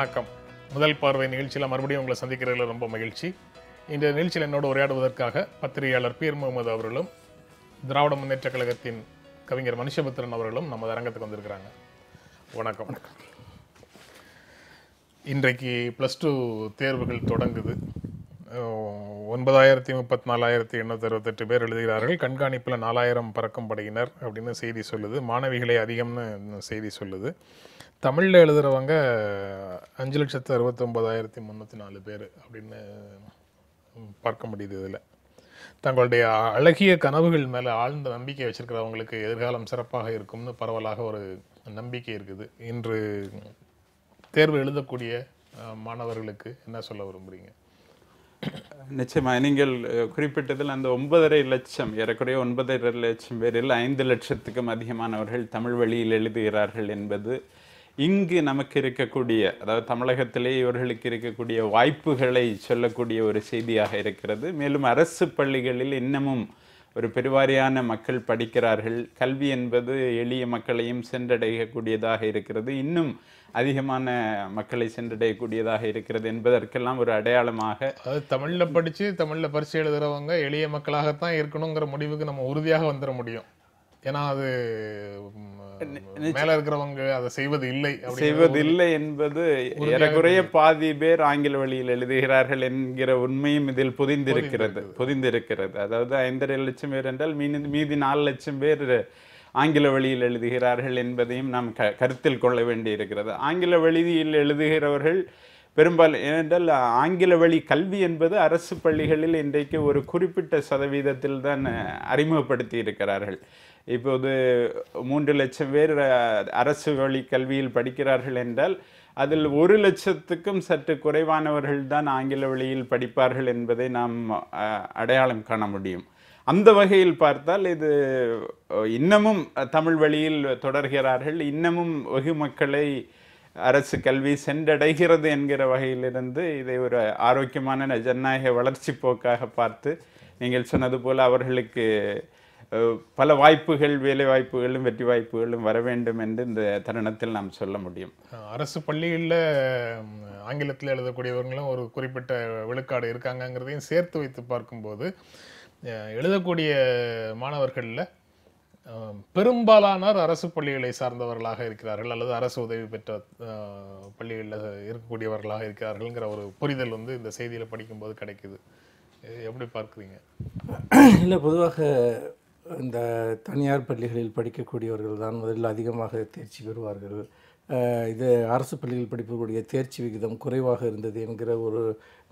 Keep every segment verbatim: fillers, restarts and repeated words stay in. வணக்கம். முதல் பார்வை நிகழ்ச்சியில் மறுபடியும் உங்களை சந்திக்கிறதுல ரொம்ப மகிழ்ச்சி. இந்த நிகழ்ச்சியில் என்னோடு உரையாடுவதற்காக பத்திரிகையாளர் பீர் முகமது அவர்களும் திராவிட முன்னேற்றக் கழகத்தின் கவிஞர் மனுஷ்யபுத்திரன் அவர்களும் நமது அரங்கத்துக்கு வந்திருக்கிறாங்க. வணக்கம். இன்றைக்கு ப்ளஸ் டூ தேர்வுகள் தொடங்குது. ஒன்பதாயிரத்தி முப்பத்தி நாலாயிரத்தி எண்ணூற்றி அறுபத்தெட்டு பேர் எழுதுகிறார்கள். கண்காணிப்பில் நாலாயிரம் பறக்கும் படையினர் அப்படின்னு செய்தி சொல்லுது. மாணவிகளை அதிகம்னு செய்தி சொல்லுது. தமிழில் எழுதுகிறவங்க அஞ்சு லட்சத்து அறுபத்தொம்போதாயிரத்தி முந்நூற்றி நாலு பேர் அப்படின்னு பார்க்க முடியுது. இதில் தங்களுடைய அழகிய கனவுகள் மேலே ஆழ்ந்த நம்பிக்கை வச்சுருக்கிறவங்களுக்கு எதிர்காலம் சிறப்பாக இருக்கும்னு பரவலாக ஒரு நம்பிக்கை இருக்குது. இன்று தேர்வு எழுதக்கூடிய மாணவர்களுக்கு என்ன சொல்ல விரும்புகிறீங்க? நிச்சயமாக நீங்கள் குறிப்பிட்டதில் அந்த ஒன்பதரை லட்சம் ஏறக்குறைய ஒன்பதரை லட்சம் பேரில் ஐந்து லட்சத்துக்கும் அதிகமானவர்கள் தமிழ் வழியில் எழுதுகிறார்கள் என்பது இங்கு நமக்கு இருக்கக்கூடிய, அதாவது தமிழகத்திலே இவர்களுக்கு இருக்கக்கூடிய வாய்ப்புகளை சொல்லக்கூடிய ஒரு செய்தியாக இருக்கிறது. மேலும் அரசு பள்ளிகளில் இன்னமும் ஒரு பெருவாரியான மக்கள் படிக்கிறார்கள். கல்வி என்பது எளிய மக்களையும் சென்றடையக்கூடியதாக இருக்கிறது, இன்னும் அதிகமான மக்களை சென்றடையக்கூடியதாக இருக்கிறது என்பதற்கெல்லாம் ஒரு அடையாளமாக, அதாவது தமிழில் படித்து தமிழில் பரிசு எழுதுகிறவங்க எளிய மக்களாகத்தான் இருக்கணுங்கிற முடிவுக்கு நம்ம உறுதியாக வந்துட முடியும். ஏன்னா அது மேல இருக்கிறவங்க அதை செய்வது இல்லை செய்வது இல்லை என்பது ஏறக்குறைய பாதி பேர் ஆங்கில வழியில் எழுதுகிறார்கள் என்கிற உண்மையும் இதில் புதிந்திருக்கிறது புதிந்திருக்கிறது அதாவது ஐந்தரை லட்சம் பேர் என்றால் மீதி மீதி நாலு லட்சம் பேர் ஆங்கில வழியில் எழுதுகிறார்கள் என்பதையும் நாம் க கருத்தில் கொள்ள வேண்டி இருக்கிறது. ஆங்கில வழியில் எழுதுகிறவர்கள் பெரும்பாலும், ஏனென்றால் ஆங்கில வழி கல்வி என்பது அரசு பள்ளிகளில் இன்றைக்கு ஒரு குறிப்பிட்ட சதவீதத்தில் தான் அறிமுகப்படுத்தி இருக்கிறார்கள். இப்போது மூன்று லட்சம் பேர் அரசு வழி கல்வியில் படிக்கிறார்கள் என்றால் அதில் ஒரு லட்சத்துக்கும் சற்று குறைவானவர்கள் தான் ஆங்கில வழியில் படிப்பார்கள் என்பதை நாம் அடையாளம் காண முடியும். அந்த வகையில் பார்த்தால் இது இன்னமும் தமிழ் வழியில் தொடர்கிறார்கள், இன்னமும் வெகு மக்களை அரசு கல்வி சென்றடைகிறது என்கிற வகையிலிருந்து இதை ஒரு ஆரோக்கியமான ஜனநாயக வளர்ச்சி போக்காக பார்த்து, நீங்கள் சொன்னது போல் அவர்களுக்கு பல வாய்ப்புகள், வேலை வாய்ப்புகளும் வெற்றி வாய்ப்புகளும் வர வேண்டும் என்று இந்த தருணத்தில் நாம் சொல்ல முடியும். அரசு பள்ளிகளில் ஆங்கிலத்தில் எழுதக்கூடியவர்களும் ஒரு குறிப்பிட்ட விழுக்காடு இருக்காங்கங்கிறதையும் சேர்த்து வைத்து பார்க்கும்போது எழுதக்கூடிய மாணவர்களில் பெரும்பாலானோர் அரசு பள்ளிகளை சார்ந்தவர்களாக இருக்கிறார்கள் அல்லது அரசு உதவி பெற்ற பள்ளிகளில் இருக்கக்கூடியவர்களாக இருக்கிறார்கள்ங்கிற ஒரு புரிதல் வந்து இந்த செய்தியில் படிக்கும்போது கிடைக்குது. எப்படி பார்க்குறீங்க? இல்லை, பொதுவாக இந்த தனியார் பள்ளிகளில் படிக்கக்கூடியவர்கள் தான் முதலில் அதிகமாக தேர்ச்சி பெறுவார்கள். இது அரசு பள்ளியில் படிக்கக்கூடிய தேர்ச்சி விகிதம் குறைவாக இருந்தது என்கிற ஒரு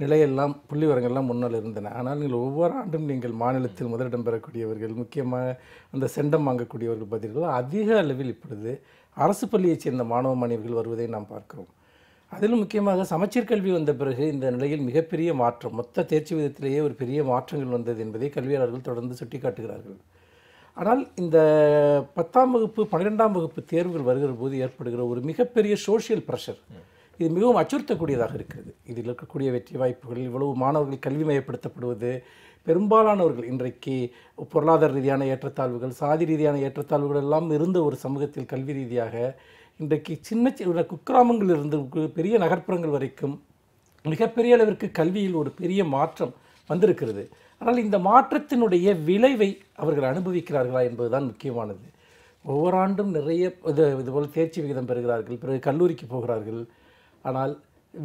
நிலையெல்லாம் புள்ளிவரங்கள்லாம் முன்னால் இருந்தன. ஆனால் நீங்கள் ஒவ்வொரு ஆண்டும் நீங்கள் மாநிலத்தில் முதலிடம் பெறக்கூடியவர்கள், முக்கியமாக அந்த செண்டம் வாங்கக்கூடியவர்கள் பார்த்தீர்களா, அதிக அளவில் இப்பொழுது அரசு பள்ளியைச் சேர்ந்த மாணவ மாணவிகள் வருவதை நாம் பார்க்கிறோம். அதிலும் முக்கியமாக சமச்சீர் கல்வி வந்த பிறகு இந்த நிலையில் மிகப்பெரிய மாற்றம், மொத்த தேர்ச்சி விதத்திலேயே ஒரு பெரிய மாற்றங்கள் வந்தது என்பதை கல்வியாளர்கள் தொடர்ந்து சுட்டி காட்டுகிறார்கள். ஆனால் இந்த பத்தாம் வகுப்பு பன்னிரெண்டாம் வகுப்பு தேர்வுகள் வருகிற போது ஏற்படுகிற ஒரு மிகப்பெரிய சோஷியல் ப்ரெஷர் இது மிகவும் அச்சுறுத்தக்கூடியதாக இருக்கிறது. இதில் இருக்கக்கூடிய வெற்றி வாய்ப்புகள், இவ்வளவு மாணவர்கள் கல்வி மயப்படுத்தப்படுவது, பெரும்பாலானவர்கள் இன்றைக்கு பொருளாதார ரீதியான ஏற்றத்தாழ்வுகள், சாதி ரீதியான ஏற்றத்தாழ்வுகள் எல்லாம் இருந்த ஒரு சமூகத்தில் கல்வி ரீதியாக இன்றைக்கு சின்ன சின்ன குக்கிராமங்கள் இருந்து பெரிய நகர்ப்புறங்கள் வரைக்கும் மிகப்பெரிய அளவிற்கு கல்வியில் ஒரு பெரிய மாற்றம் வந்திருக்கிறது. ஆனால் இந்த மாற்றத்தினுடைய விளைவை அவர்கள் அனுபவிக்கிறார்களா என்பதுதான் முக்கியமானது. ஒவ்வொரு ஆண்டும் நிறைய இது இதுபோல் தேர்ச்சி விகிதம் பெறுகிறார்கள், பிறகு கல்லூரிக்கு போகிறார்கள். ஆனால்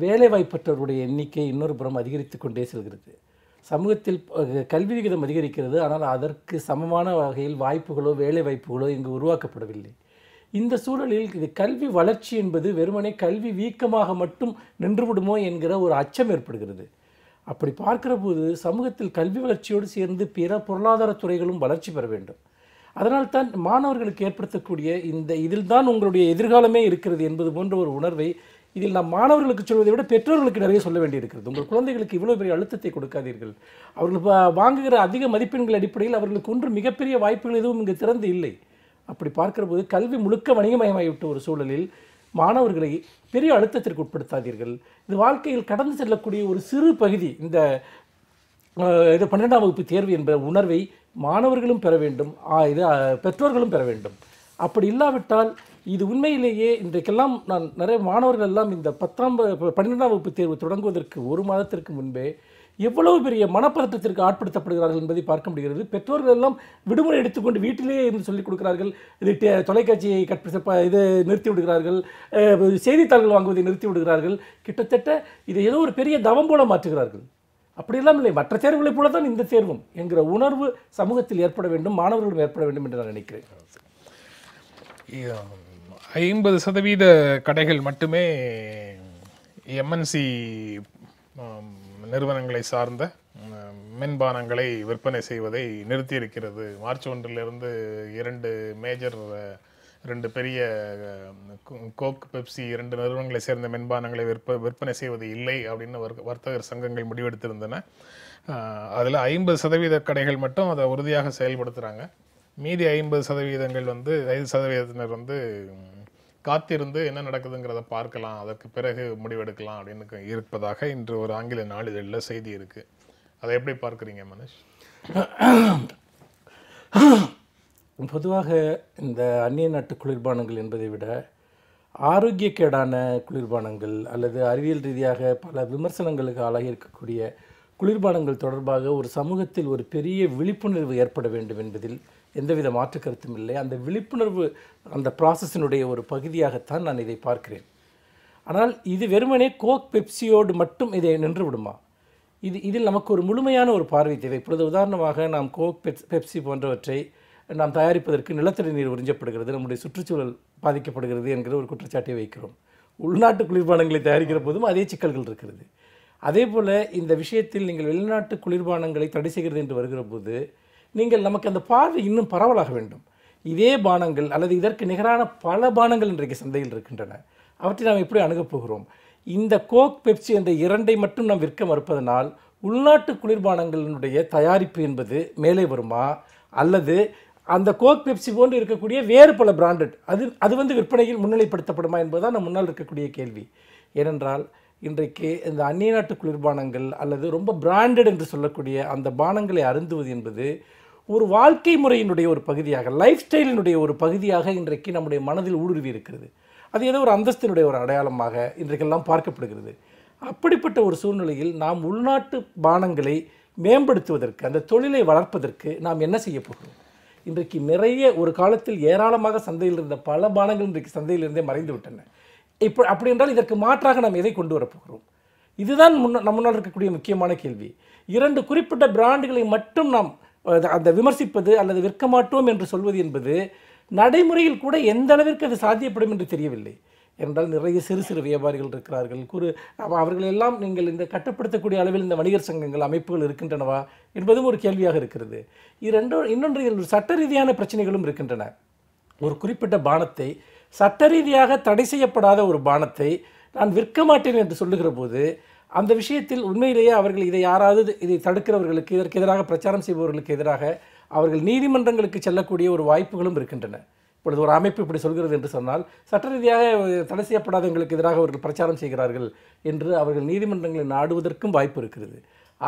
வேலைவாய்ப்பற்றவருடைய எண்ணிக்கை இன்னொரு புறம் அதிகரித்து கொண்டே செல்கிறது. சமூகத்தில் கல்வி விகிதம் அதிகரிக்கிறது, ஆனால் அதற்கு சமமான வகையில் வாய்ப்புகளோ வேலைவாய்ப்புகளோ இங்கு உருவாக்கப்படவில்லை. இந்த சூழலில் இது கல்வி வளர்ச்சி என்பது வெறுமனே கல்வி வீக்கமாக மட்டும் நின்றுவிடுமோ என்கிற ஒரு அச்சம் ஏற்படுகிறது. அப்படி பார்க்கிற போது சமூகத்தில் கல்வி வளர்ச்சியோடு சேர்ந்து பிற பொருளாதார துறைகளும் வளர்ச்சி பெற வேண்டும். அதனால் தான் மாணவர்களுக்கு ஏற்படுத்தக்கூடிய இந்த இதில் தான் உங்களுடைய எதிர்காலமே இருக்கிறது என்பது போன்ற ஒரு உணர்வை இதில் நாம் மாணவர்களுக்கு சொல்வதை விட பெற்றோர்களுக்கு நிறைய சொல்ல வேண்டியிருக்கிறது. உங்கள் குழந்தைகளுக்கு இவ்வளோ பெரிய அழுத்தத்தை கொடுக்காதீர்கள். அவர்கள் வாங்குகிற அதிக மதிப்பெண்கள் அடிப்படையில் அவர்களுக்கு ஒன்று மிகப்பெரிய வாய்ப்புகள் எதுவும் இங்கு திறந்து இல்லை. அப்படி பார்க்கிற போது கல்வி முழுக்க வணிகமயமாகிவிட்ட ஒரு சூழலில் மாணவர்களை பெரிய அழுத்தத்திற்கு உட்படுத்தாதீர்கள். இது வாழ்க்கையில் கடந்து செல்லக்கூடிய ஒரு சிறு பகுதி. இந்த இது பன்னிரெண்டாம் வகுப்பு தேர்வு என்ற உணர்வை மாணவர்களும் பெற வேண்டும், இது பெற்றோர்களும் பெற வேண்டும். அப்படி இல்லாவிட்டால் இது உண்மையிலேயே இன்றைக்கெல்லாம் நான் நிறைய மாணவர்கள் எல்லாம் இந்த பத்தாம் பன்னிரெண்டாம் வகுப்பு தேர்வு தொடங்குவதற்கு ஒரு மாதத்திற்கு முன்பே எவ்வளவு பெரிய மனப்பதற்றத்திற்கு ஆட்படுத்தப்படுகிறார்கள் என்பதை பார்க்க முடிகிறது. பெற்றோர்கள் எல்லாம் விடுமுறை எடுத்துக்கொண்டு வீட்டிலேயே இருந்து சொல்லிக் கொடுக்கிறார்கள், இது தொலைக்காட்சியை கற்பித்த இது நிறுத்தி விடுகிறார்கள், செய்தித்தாள்கள் வாங்குவதை நிறுத்தி விடுகிறார்கள், கிட்டத்தட்ட இது ஏதோ ஒரு பெரிய தவம் போல மாற்றுகிறார்கள். அப்படியெல்லாம் இல்லை, மற்ற தேர்வுகளைப் போல தான் இந்த தேர்வும் என்கிற உணர்வு சமூகத்தில் ஏற்பட வேண்டும், மாணவர்களும் ஏற்பட வேண்டும் என்று நான் நினைக்கிறேன். ஐம்பது சதவீத கடைகள் மட்டுமே எம்என்சி நிறுவனங்களை சார்ந்த மென்பானங்களை விற்பனை செய்வதை நிறுத்தியிருக்கிறது. மார்ச் ஒன்றிலிருந்து இரண்டு மேஜர் இரண்டு பெரிய கோக் பெப்சி இரண்டு நிறுவனங்களை சேர்ந்த மென்பானங்களை விற்ப விற்பனை செய்வது இல்லை அப்படின்னு வர்த்தகர் சங்கங்கள் முடிவெடுத்திருந்தன. அதில் ஐம்பது சதவீத கடைகள் மட்டும் அதை உறுதியாக செயல்படுத்துகிறாங்க. மீதி ஐம்பது சதவீதங்கள் வந்து ஐந்து சதவீதத்தினர் வந்து காத்திருந்து என்ன நடக்குதுங்கிறத பார்க்கலாம், அதற்கு பிறகு முடிவெடுக்கலாம் அப்படின்னு இருப்பதாக இன்று ஒரு ஆங்கில நாளிதழில் செய்தி இருக்குது. அதை எப்படி பார்க்குறீங்க மனுஷ்? பொதுவாக இந்த அந்நிய நாட்டு குளிர்பானங்கள் என்பதை விட ஆரோக்கியக்கேடான குளிர்பானங்கள் அல்லது அறிவியல் ரீதியாக பல விமர்சனங்களுக்கு ஆளாகி இருக்கக்கூடிய குளிர்பானங்கள் தொடர்பாக ஒரு சமூகத்தில் ஒரு பெரிய விழிப்புணர்வு ஏற்பட வேண்டும் என்பதில் எந்தவித மாற்று கருத்தும் இல்லை. அந்த விழிப்புணர்வு அந்த ப்ராசஸினுடைய ஒரு பகுதியாகத்தான் நான் இதை பார்க்கிறேன். ஆனால் இது வெறுமனே கோக் பெப்சியோடு மட்டும் இதை நின்று விடுமா? இது இதில் நமக்கு ஒரு முழுமையான ஒரு பார்வை தேவை. இப்பொழுது உதாரணமாக நாம் கோக் பெப் பெப்சி போன்றவற்றை நாம் தயாரிப்பதற்கு நிலத்தடி நீர் உறிஞ்சப்படுகிறது, நம்முடைய சுற்றுச்சூழல் பாதிக்கப்படுகிறது என்கிற ஒரு குற்றச்சாட்டை வைக்கிறோம். உள்நாட்டு குளிர்பானங்களை தயாரிக்கிற போதும் அதே சிக்கல்கள் இருக்கிறது. அதே போல் இந்த விஷயத்தில் நீங்கள் வெளிநாட்டு குளிர்பானங்களை தடை செய்கிறது என்று வருகிற போது நீங்கள் நமக்கு அந்த பார்வை இன்னும் பரவலாக வேண்டும். இதே பானங்கள் அல்லது இதற்கு நிகரான பல பானங்கள் இன்றைக்கு சந்தையில் இருக்கின்றன. அவற்றை நாம் எப்படி அணுகப் போகிறோம்? இந்த கோக் பெப்சி என்ற இரண்டை மட்டும் நாம் விற்க மறுப்பதனால் உள்நாட்டு குளிர்பானங்களினுடைய தயாரிப்பு என்பது மேலே வருமா, அல்லது அந்த கோக் பெப்சி போன்று இருக்கக்கூடிய வேறு பல பிராண்டட் அது அது வந்து விற்பனையில் முன்னிலைப்படுத்தப்படுமா என்பதுதான் நம் முன்னால் இருக்கக்கூடிய கேள்வி. ஏனென்றால் இன்றைக்கு இந்த அந்நிய நாட்டு குளிர்பானங்கள் அல்லது ரொம்ப பிராண்டட் என்று சொல்லக்கூடிய அந்த பானங்களை அருந்துவது என்பது ஒரு வாழ்க்கை முறையினுடைய ஒரு பகுதியாக, லைஃப் ஸ்டைலினுடைய ஒரு பகுதியாக இன்றைக்கு நம்முடைய மனதில் ஊடுருவி இருக்கிறது. அது ஏதோ ஒரு அந்தஸ்தினுடைய ஒரு அடையாளமாக இன்றைக்கெல்லாம் பார்க்கப்படுகிறது. அப்படிப்பட்ட ஒரு சூழ்நிலையில் நாம் உள்நாட்டு பானங்களை மேம்படுத்துவதற்கு, அந்த தொழிலை வளர்ப்பதற்கு நாம் என்ன செய்ய போகிறோம்? இன்றைக்கு நிறைய ஒரு காலத்தில் ஏராளமாக சந்தையில் இருந்த பல பானங்கள் இன்றைக்கு சந்தையிலிருந்தே மறைந்து விட்டன. இப்போ அப்படி என்றால் இதற்கு மாற்றாக நாம் எதை கொண்டு வரப்போகிறோம்? இதுதான் முன்ன நம்மளால் இருக்கக்கூடிய முக்கியமான கேள்வி. இரண்டு குறிப்பிட்ட பிராண்டுகளை மட்டும் நாம் அந்த விமர்சிப்பது அல்லது விற்க மாட்டோம் என்று சொல்வது என்பது நடைமுறையில் கூட எந்த அளவிற்கு அது சாத்தியப்படும் என்று தெரியவில்லை. என்றால் நிறைய சிறு சிறு வியாபாரிகள் இருக்கிறார்கள், குறு அவர்களெல்லாம் நீங்கள் இந்த கட்டுப்படுத்தக்கூடிய அளவில் இந்த வணிகர் சங்கங்கள் அமைப்புகள் இருக்கின்றனவா என்பதும் ஒரு கேள்வியாக இருக்கிறது. இரண்டோ இன்னொன்று ஒரு சட்ட ரீதியான பிரச்சனைகளும் இருக்கின்றன. ஒரு குறிப்பிட்ட பானத்தை சட்ட ரீதியாக தடை செய்யப்படாத ஒரு பானத்தை நான் விற்க மாட்டேன் என்று சொல்லுகிற போது அந்த விஷயத்தில் உண்மையிலேயே அவர்கள் இதை யாராவது இதை தடுக்கிறவர்களுக்கு, இதற்கு எதிராக பிரச்சாரம் செய்பவர்களுக்கு எதிராக அவர்கள் நீதிமன்றங்களுக்கு செல்லக்கூடிய ஒரு வாய்ப்புகளும் இருக்கின்றன. இப்பொழுது ஒரு அமைப்பு இப்படி சொல்கிறது என்று சொன்னால் சட்ட ரீதியாக தடை செய்யப்படாதவங்களுக்கு எதிராக அவர்கள் பிரச்சாரம் செய்கிறார்கள் என்று அவர்கள் நீதிமன்றங்களை நாடுவதற்கும் வாய்ப்பு இருக்கிறது.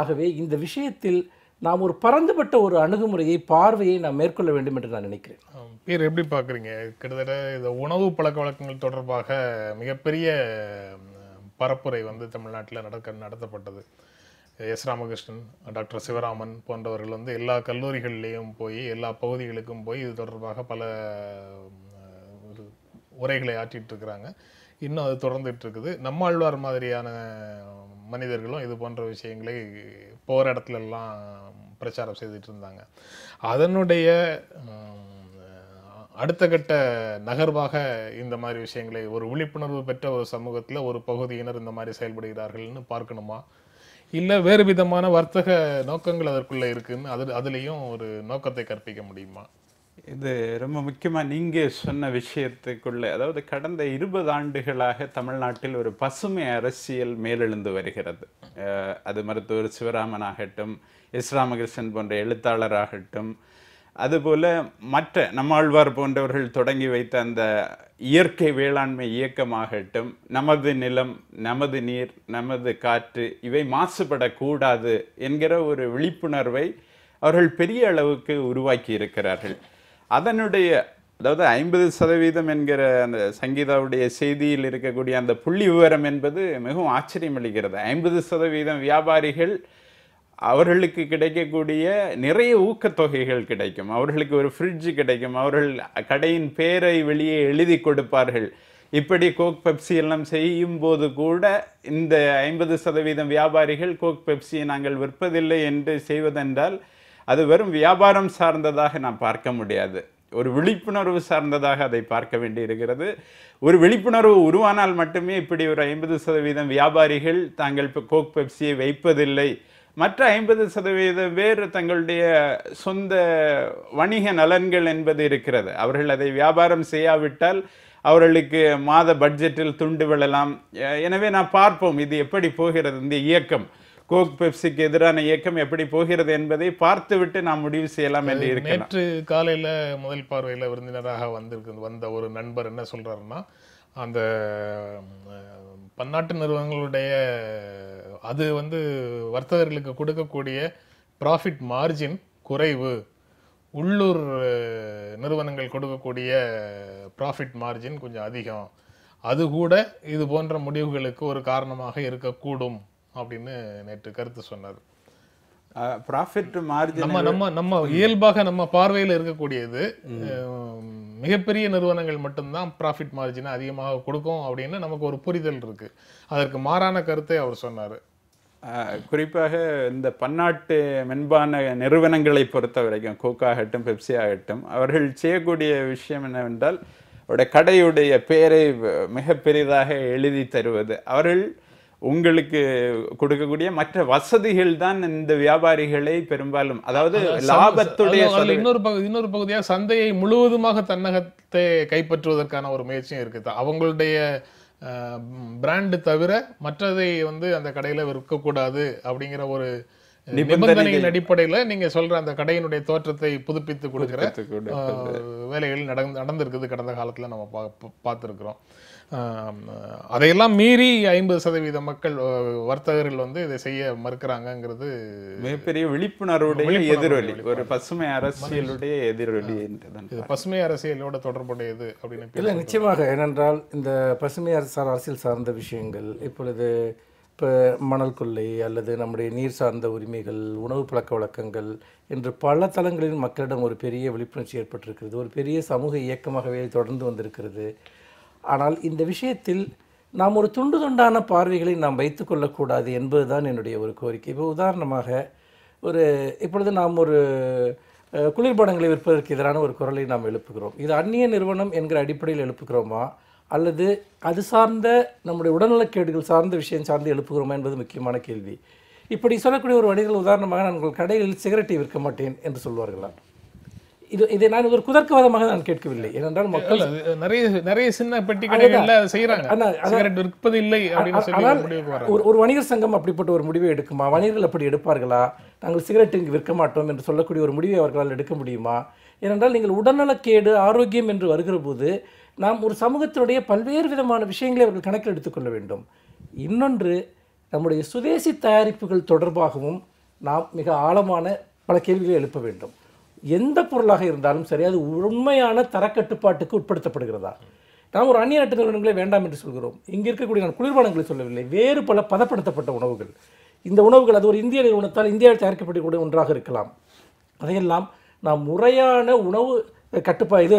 ஆகவே இந்த விஷயத்தில் நாம் ஒரு பரந்துபட்ட ஒரு அணுகுமுறையை, பார்வையை நாம் மேற்கொள்ள வேண்டும் என்று நான் நினைக்கிறேன். பேர் எப்படி பார்க்குறீங்க? கிட்டத்தட்ட இந்த உணவு பழக்க வழக்கங்கள் தொடர்பாக மிகப்பெரிய பரப்புரை வந்து தமிழ்நாட்டில் நடக்க நடத்தப்பட்டது. எஸ் ராமகிருஷ்ணன், டாக்டர் சிவராமன் போன்றவர்கள் வந்து எல்லா கல்லூரிகள்லேயும் போய் எல்லா பகுதிகளுக்கும் போய் இது தொடர்பாக பல உரைகளை ஆற்றிட்டு இருக்கிறாங்க. இன்னும் அது தொடர்ந்துட்டு இருக்குது. நம்மாழ்வார் மாதிரியான மனிதர்களும் இது போன்ற விஷயங்களை போகிற இடத்துலலாம் பிரச்சாரம் செய்துட்டு இருந்தாங்க. அதனுடைய அடுத்த கட்ட நகர்வாக இந்த மாதிரி விஷயங்களை ஒரு விழிப்புணர்வு பெற்ற ஒரு சமூகத்தில் ஒரு பகுதியினர் இந்த மாதிரி செயல்படுகிறார்கள்னு பார்க்கணுமா, இல்லை வேறு விதமான வர்த்தக நோக்கங்கள் அதற்குள்ளே இருக்குதுன்னு அது அதுலேயும் ஒரு நோக்கத்தை கற்பிக்க முடியுமா? இது ரொம்ப முக்கியமாக நீங்கள் சொன்ன விஷயத்துக்குள்ளே, அதாவது கடந்த இருபது ஆண்டுகளாக தமிழ்நாட்டில் ஒரு பசுமை அரசியல் மேலெழுந்து வருகிறது. அது மருத்துவர் சிவராமன் ஆகட்டும், எஸ் ராமகிருஷ்ணன் போன்ற எழுத்தாளராகட்டும், அதுபோல் மற்ற நம்மாழ்வார் போன்றவர்கள் தொடங்கி வைத்த அந்த இயற்கை வேளாண்மை இயக்கமாகட்டும், நமது நிலம், நமது நீர், நமது காற்று இவை மாசுபடக்கூடாது என்கிற ஒரு விழிப்புணர்வை அவர்கள் பெரிய அளவுக்கு உருவாக்கி இருக்கிறார்கள். அதனுடைய அதாவது ஐம்பது சதவீதம் என்கிற அந்த சங்கீதாவுடைய செய்தியில் இருக்கக்கூடிய அந்த புள்ளி விவரம் என்பது மிகவும் ஆச்சரியமளிக்கிறது. ஐம்பது சதவீதம் வியாபாரிகள் அவர்களுக்கு கிடைக்கக்கூடிய நிறைய ஊக்கத்தொகைகள் கிடைக்கும், அவர்களுக்கு ஒரு ஃப்ரிட்ஜ் கிடைக்கும், அவர்கள் கடையின் பேரை வெளியே எழுதி கொடுப்பார்கள். இப்படி கோக் பெப்சி எல்லாம் செய்யும் போது கூட இந்த ஐம்பது சதவீதம் வியாபாரிகள் கோக் பெப்சியை நாங்கள் விற்பதில்லை என்று செய்வதென்றால் அது வெறும் வியாபாரம் சார்ந்ததாக நான் பார்க்க முடியாது, ஒரு விழிப்புணர்வு சார்ந்ததாக அதை பார்க்க வேண்டி இருக்கிறது. ஒரு விழிப்புணர்வு உருவானால் மட்டுமே இப்படி ஒரு ஐம்பது சதவீதம் வியாபாரிகள் தாங்கள் இப்போ கோக் பெப்சியை வைப்பதில்லை, மற்ற ஐம்பது சதவீதம் பேர் தங்களுடைய சொந்த வணிக நலன்கள் என்பது இருக்கிறது, அவர்கள் அதை வியாபாரம் செய்யாவிட்டால் அவர்களுக்கு மாத பட்ஜெட்டில் துண்டு விழலாம். எனவே நான் பார்ப்போம் இது எப்படி போகிறது, இந்த இயக்கம் கோக் பெப்சிக்கு எதிரான இயக்கம் எப்படி போகிறது என்பதை பார்த்துவிட்டு நாம் முடிவு செய்யலாம் என்று இருக்கிறேன். நேற்று காலையில் முதல் பார்வையில் விருந்தினராக வந்திருக்கு வந்த ஒரு நண்பர் என்ன சொல்கிறாருன்னா, அந்த பன்னாட்டு நிறுவனங்களுடைய அது வந்து வர்த்தகர்களுக்கு கொடுக்கக்கூடிய ப்ராஃபிட் மார்ஜின் குறைவு, உள்ளூர் நிறுவனங்கள் கொடுக்கக்கூடிய ப்ராஃபிட் மார்ஜின் கொஞ்சம் அதிகம், அது கூட இது போன்ற முடிவுகளுக்கு ஒரு காரணமாக இருக்கக்கூடும் அப்படின்னு நேற்று கருத்து சொன்னார். ப்ராஃபிட் மார்ஜின் நம்ம நம்ம நம்ம இயல்பாக நம்ம பார்வையில் இருக்கக்கூடியது மிகப்பெரிய நிறுவனங்கள் மட்டும்தான் ப்ராஃபிட் மார்ஜினை அதிகமாக கொடுக்கும் அப்படின்னு நமக்கு ஒரு புரிதல் இருக்குது. அதற்கு மாறான கருத்தை அவர் சொன்னார். குறிப்பாக இந்த பன்னாட்டு மென்பான நிறுவனங்களை பொறுத்த வரைக்கும் கோக்காகட்டும் பெப்சி ஆகட்டும் அவர்கள் செய்யக்கூடிய விஷயம் என்னவென்றால் அவருடைய கடையுடைய பெயரை மிக பெரிதாக எழுதி தருவது. அவர்கள் உங்களுக்கு கொடுக்கக்கூடிய மற்ற வசதிகள் தான் இந்த வியாபாரிகளை பெரும்பாலும் அதாவது லாபத்துடைய இன்னொரு பகுதி இன்னொரு பகுதியாக சந்தையை முழுவதுமாக தன்னகத்தை கைப்பற்றுவதற்கான ஒரு முயற்சியும் இருக்குது. அவங்களுடைய பிராண்டு தவிர மற்றதை வந்து அந்த கடையில் விற்கக்கூடாது அப்படிங்கிற ஒரு நிபந்தனையின் அடிப்படையில் நீங்கள் சொல்கிற அந்த கடையினுடைய தோற்றத்தை புதுப்பித்து கொடுக்குற வேலைகள் நட நடந்திருக்குது கடந்த காலத்தில் நம்ம பா பார்த்துருக்குறோம். அதையெல்லாம் மீறி ஐம்பது சதவீத மக்கள் வர்த்தகர்கள் வந்து இதை செய்ய மறுக்கிறாங்கிறது மிகப்பெரிய விழிப்புணர்வுடைய எதிரொலி, ஒரு பசுமை அரசியலுடைய எதிரொலி. பசுமை அரசியலோட தொடர்புடையது அப்படின்னு இல்லை நிச்சயமாக, ஏனென்றால் இந்த பசுமை அரசு அரசியல் சார்ந்த விஷயங்கள் இப்பொழுது இப்போ மணல் கொள்ளை அல்லது நம்முடைய நீர் சார்ந்த உரிமைகள், உணவு பழக்க வழக்கங்கள் என்று பல தளங்களில் மக்களிடம் ஒரு பெரிய விழிப்புணர்ச்சி ஏற்பட்டிருக்கிறது, ஒரு பெரிய சமூக இயக்கமாகவே தொடர்ந்து வந்திருக்கிறது. ஆனால் இந்த விஷயத்தில் நாம் ஒரு துண்டு துண்டான பார்வைகளை நாம் வைத்து கொள்ளக்கூடாது என்பது தான் என்னுடைய ஒரு கோரிக்கை. இப்போ உதாரணமாக ஒரு இப்பொழுது நாம் ஒரு குளிர்பானங்களை விற்பதற்கு எதிரான ஒரு குரலை நாம் எழுப்புகிறோம். இது அந்நிய நிறுவனம் என்கிற அடிப்படையில் எழுப்புகிறோமா அல்லது அது சார்ந்த நம்முடைய உடல்நலக்கேடுகள் சார்ந்த விஷயம் சார்ந்து எழுப்புகிறோமா என்பது முக்கியமான கேள்வி. இப்படி சொல்லக்கூடிய ஒரு வணிகர்கள் உதாரணமாக நான் உங்கள் கடையில் சிகரெட்டை விற்க மாட்டேன் என்று சொல்வார்களா? இது இதை நான் ஒரு குதர்க்கவாதமாக நான் கேட்கவில்லை, ஏனென்றால் மக்கள் நிறைய நிறைய சின்ன பெட்டி கடைகளில் செய்கிறாங்க. ஆனால் ஒரு ஒரு வணிகர் சங்கம் அப்படிப்பட்ட ஒரு முடிவை எடுக்குமா? வணிகர்கள் அப்படி எடுப்பார்களா? நாங்கள் சிகரெட் இங்கு விற்க மாட்டோம் என்று சொல்லக்கூடிய ஒரு முடிவை அவர்களால் எடுக்க முடியுமா? ஏனென்றால் நீங்கள் உடல்நலக்கேடு ஆரோக்கியம் என்று வருகிற போது நாம் ஒரு சமூகத்தினுடைய பல்வேறு விதமான விஷயங்களை அவர்கள் கணக்கில் எடுத்துக்கொள்ள வேண்டும். இன்னொன்று, நம்முடைய சுதேசி தயாரிப்புகள் தொடர்பாகவும் நாம் மிக ஆழமான பல கேள்விகளை எழுப்ப வேண்டும். எந்த பொருளாக இருந்தாலும் சரி, அது உண்மையான தரக்கட்டுப்பாட்டுக்கு உட்படுத்தப்படுகிறதா? நாம் ஒரு அந்நிய நாட்டு நிறுவனங்களை வேண்டாம் என்று சொல்கிறோம். இங்கே இருக்கக்கூடிய நான் குளிர்பானங்களை சொல்லவில்லை, வேறு பல பதப்படுத்தப்பட்ட உணவுகள், இந்த உணவுகள் அது ஒரு இந்திய நிறுவனத்தால் இந்தியாவில் தயாரிக்கப்படக்கூடிய ஒன்றாக இருக்கலாம். அதையெல்லாம் நாம் முறையான உணவு கட்டுப்பா இது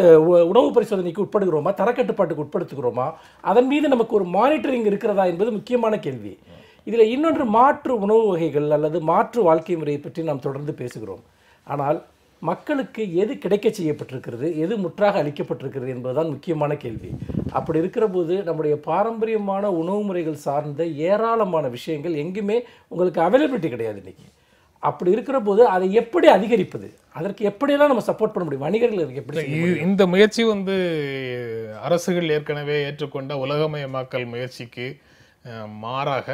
உணவு பரிசோதனைக்கு உட்படுகிறோமா, தரக்கட்டுப்பாட்டுக்கு உட்படுத்துகிறோமா, அதன் மீது நமக்கு ஒரு மானிட்டரிங் இருக்கிறதா என்பது முக்கியமான கேள்வி. இதில் இன்னொன்று, மாற்று உணவு வகைகள் அல்லது மாற்று வாழ்க்கை முறையை பற்றி நாம் தொடர்ந்து பேசுகிறோம். ஆனால் மக்களுக்கு எது கிடைக்க செய்யப்பட்டிருக்கிறது, எது முற்றாக அளிக்கப்பட்டிருக்கிறது என்பதுதான் முக்கியமான கேள்வி. அப்படி இருக்கிற போது நம்முடைய பாரம்பரியமான உணவு முறைகள் சார்ந்த ஏராளமான விஷயங்கள் எங்குமே உங்களுக்கு அவைலபிலிட்டி கிடையாது இன்றைக்கி. அப்படி இருக்கிற போது அதை எப்படி அதிகரிப்பது, அதற்கு எப்படியெல்லாம் நம்ம சப்போர்ட் பண்ண முடியும், வணிகர்களுக்கு எப்படி? இந்த முயற்சி வந்து அரசுகள் ஏற்கனவே ஏற்றுக்கொண்ட உலகமயமாக்கல் முயற்சிக்கு மாறாக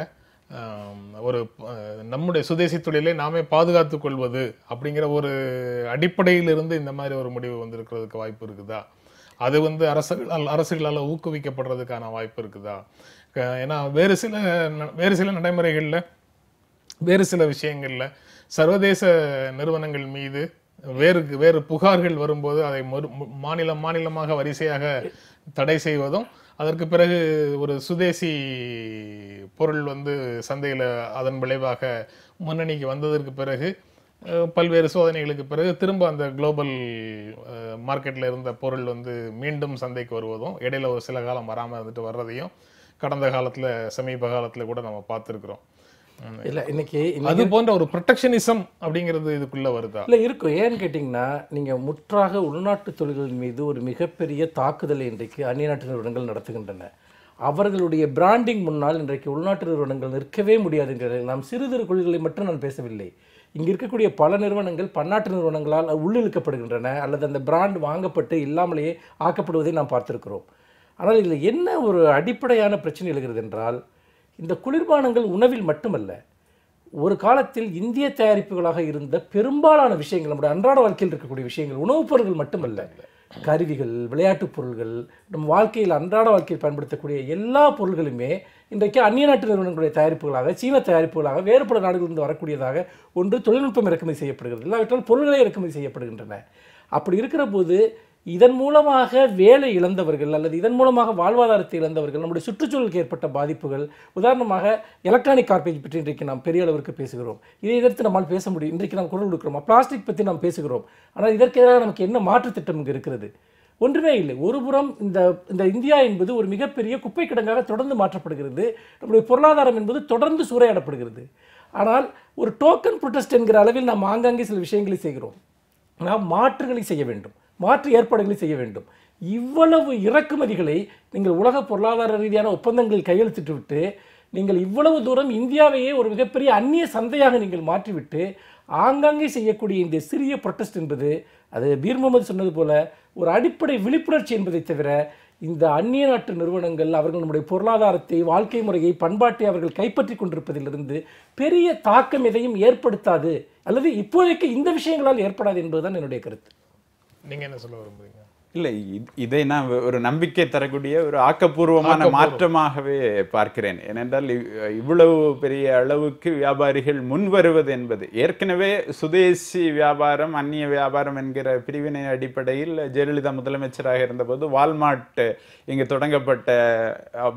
ஒரு நம்முடைய சுதேசி தொழிலை நாமே பாதுகாத்து கொள்வது அப்படிங்கிற ஒரு அடிப்படையிலிருந்து இந்த மாதிரி ஒரு முடிவு வந்திருக்கிறதுக்கு வாய்ப்பு இருக்குதா? அது வந்து அரசுகளால் அரசுகளால் ஊக்குவிக்கப்படுறதுக்கான வாய்ப்பு இருக்குதா? ஏன்னா வேறு சில வேறு சில நடைமுறைகளில் வேறு சில விஷயங்களில் சர்வதேச நிறுவனங்கள் மீது வேறு வேறு புகார்கள் வரும்போது அதை மாநிலம் மாநிலமாக வரிசையாக தடை செய்வதும், அதற்கு பிறகு ஒரு சுதேசி பொருள் வந்து சந்தையில் அதன் விளைவாக முன்னணிக்கு வந்ததற்கு பிறகு பல்வேறு சோதனைகளுக்கு பிறகு திரும்ப அந்த குளோபல் மார்க்கெட்டில் இருந்த பொருள் வந்து மீண்டும் சந்தைக்கு வருவதும், இடையில ஒரு சில காலம் வராமல் இருந்துட்டு வர்றதையும் கடந்த காலத்தில் சமீப காலத்தில் கூட நம்ம பார்த்துருக்குறோம். இல்ல இன்னைக்கு அது போன்ற ஒரு ப்ரொடெக்ஷனிசம் அப்படிங்கிறது இதுக்குள்ள வருதா இல்ல இருக்கும்? ஏன்னு கேட்டீங்கன்னா, நீங்க முற்றாக உள்நாட்டு தொழில்கள் மீது ஒரு மிகப்பெரிய தாக்குதலை இன்றைக்கு அந்நிய நாட்டு நிறுவனங்கள் நடத்துகின்றன. அவர்களுடைய பிராண்டிங் முன்னால் இன்றைக்கு உள்நாட்டு நிறுவனங்கள் நிற்கவே முடியாதுங்கிறது. நாம் சிறு சிறு கொள்கைகளை மட்டும் நான் பேசவில்லை, இங்கு இருக்கக்கூடிய பல நிறுவனங்கள் பன்னாட்டு நிறுவனங்களால் உள்ளிழுக்கப்படுகின்றன அல்லது அந்த பிராண்ட் வாங்கப்பட்டு இல்லாமலேயே ஆக்கப்படுவதை நாம் பார்த்திருக்கிறோம். ஆனால் இதில் என்ன ஒரு அடிப்படையான பிரச்சனை எழுகிறது என்றால், இந்த குளிர்பானங்கள் உணவில் மட்டுமல்ல, ஒரு காலத்தில் இந்திய தயாரிப்புகளாக இருந்த பெரும்பாலான விஷயங்கள், நம்முடைய அன்றாட வாழ்க்கையில் இருக்கக்கூடிய விஷயங்கள், உணவுப் பொருட்கள் மட்டுமல்ல, கருவிகள், விளையாட்டுப் பொருள்கள், நம் வாழ்க்கையில் அன்றாட வாழ்க்கையில் பயன்படுத்தக்கூடிய எல்லா பொருள்களுமே இன்றைக்கு அந்நிய நாட்டு நிறுவனங்களுடைய தயாரிப்புகளாக, சீன தயாரிப்புகளாக, வேறு பல நாடுகளிலிருந்து வரக்கூடியதாக ஒன்று தொழில்நுட்பம் இறக்குமதி செய்யப்படுகிறது, இல்லாவிட்டால் பொருள்களே இறக்குமதி செய்யப்படுகின்றன. அப்படி இருக்கிற போது இதன் மூலமாக வேலை இழந்தவர்கள் அல்லது இதன் மூலமாக வாழ்வாதாரத்தை இழந்தவர்கள், நம்முடைய சுற்றுச்சூழலுக்கு ஏற்பட்ட பாதிப்புகள், உதாரணமாக எலக்ட்ரானிக் கார்பேஜ் பற்றி இன்றைக்கு நாம் பெரிய அளவிற்கு பேசுகிறோம். இதை எதிர்த்து நம்மால் பேச முடியும், இன்றைக்கு நாம் குரல் கொடுக்கிறோம். பிளாஸ்டிக் பற்றி நாம் பேசுகிறோம், ஆனால் இதற்கு எதிராக நமக்கு என்ன மாற்று திட்டம் இங்கே இருக்கிறது? ஒன்றுமே இல்லை. ஒருபுறம் இந்த இந்த இந்தியா என்பது ஒரு மிகப்பெரிய குப்பை கிடங்காக தொடர்ந்து மாற்றப்படுகிறது, நம்முடைய பொருளாதாரம் என்பது தொடர்ந்து சூறையாடப்படுகிறது. ஆனால் ஒரு டோக்கன் புரொட்டஸ்ட் என்கிற அளவில் நாம் ஆங்காங்கே சில விஷயங்களை செய்கிறோம். நாம் மாற்றுகளை செய்ய வேண்டும், மாற்று ஏற்பாடுகளை செய்ய வேண்டும். இவ்வளவு இறக்குமதிகளை நீங்கள் உலக பொருளாதார ரீதியான ஒப்பந்தங்களில் கையெழுத்திட்டு விட்டு, நீங்கள் இவ்வளவு தூரம் இந்தியாவையே ஒரு மிகப்பெரிய அந்நிய சந்தையாக நீங்கள் மாற்றிவிட்டு ஆங்காங்கே செய்யக்கூடிய இந்த சிறிய புரொட்டஸ்ட் என்பது, அது பீர் முகமது சொன்னது போல, ஒரு அடிப்படை விழிப்புணர்ச்சி என்பதை தவிர இந்த அந்நிய நாட்டு நிறுவனங்கள் அவர்கள் நம்முடைய பொருளாதாரத்தை, வாழ்க்கை முறையை, பண்பாட்டை அவர்கள் கைப்பற்றி கொண்டிருப்பதிலிருந்து பெரிய தாக்கம் எதையும் ஏற்படுத்தாது, அல்லது இப்போதைக்கு இந்த விஷயங்களால் ஏற்படாது என்பதுதான் என்னுடைய கருத்து. நீங்கள் என்ன சொல்ல விரும்புறீங்க? இல்லை, இதை நான் ஒரு நம்பிக்கை தரக்கூடிய ஒரு ஆக்கப்பூர்வமான மாற்றமாகவே பார்க்கிறேன். ஏனென்றால் இவ்வளவு பெரிய அளவுக்கு வியாபாரிகள் முன் வருவது என்பது, ஏற்கனவே சுதேசி வியாபாரம், அந்நிய வியாபாரம் என்கிற பிரிவினை அடிப்படையில் ஜெயலலிதா முதலமைச்சராக இருந்தபோது வால்மார்ட் இங்கு தொடங்கப்பட்ட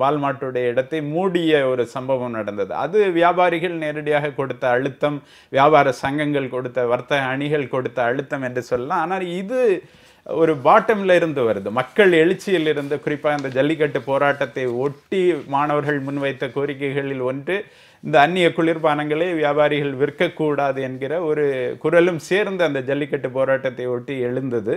வால்மார்ட்டுடைய இடத்தை மூடிய ஒரு சம்பவம் நடந்தது. அது வியாபாரிகள் நேரடியாக கொடுத்த அழுத்தம், வியாபார சங்கங்கள் கொடுத்த, வர்த்தக அணிகள் கொடுத்த அழுத்தம் என்று சொல்லலாம். ஆனால் இது ஒரு பாட்டமில் இருந்து வருது, மக்கள் எழுச்சியில் இருந்து. குறிப்பாக இந்த ஜல்லிக்கட்டு போராட்டத்தை ஒட்டி மாணவர்கள் முன்வைத்த கோரிக்கைகளில் ஒன்று, இந்த அந்நிய குளிர்பானங்களை வியாபாரிகள் விற்கக்கூடாது என்கிற ஒரு குரலும் சேர்ந்து அந்த ஜல்லிக்கட்டு போராட்டத்தை ஒட்டி எழுந்தது.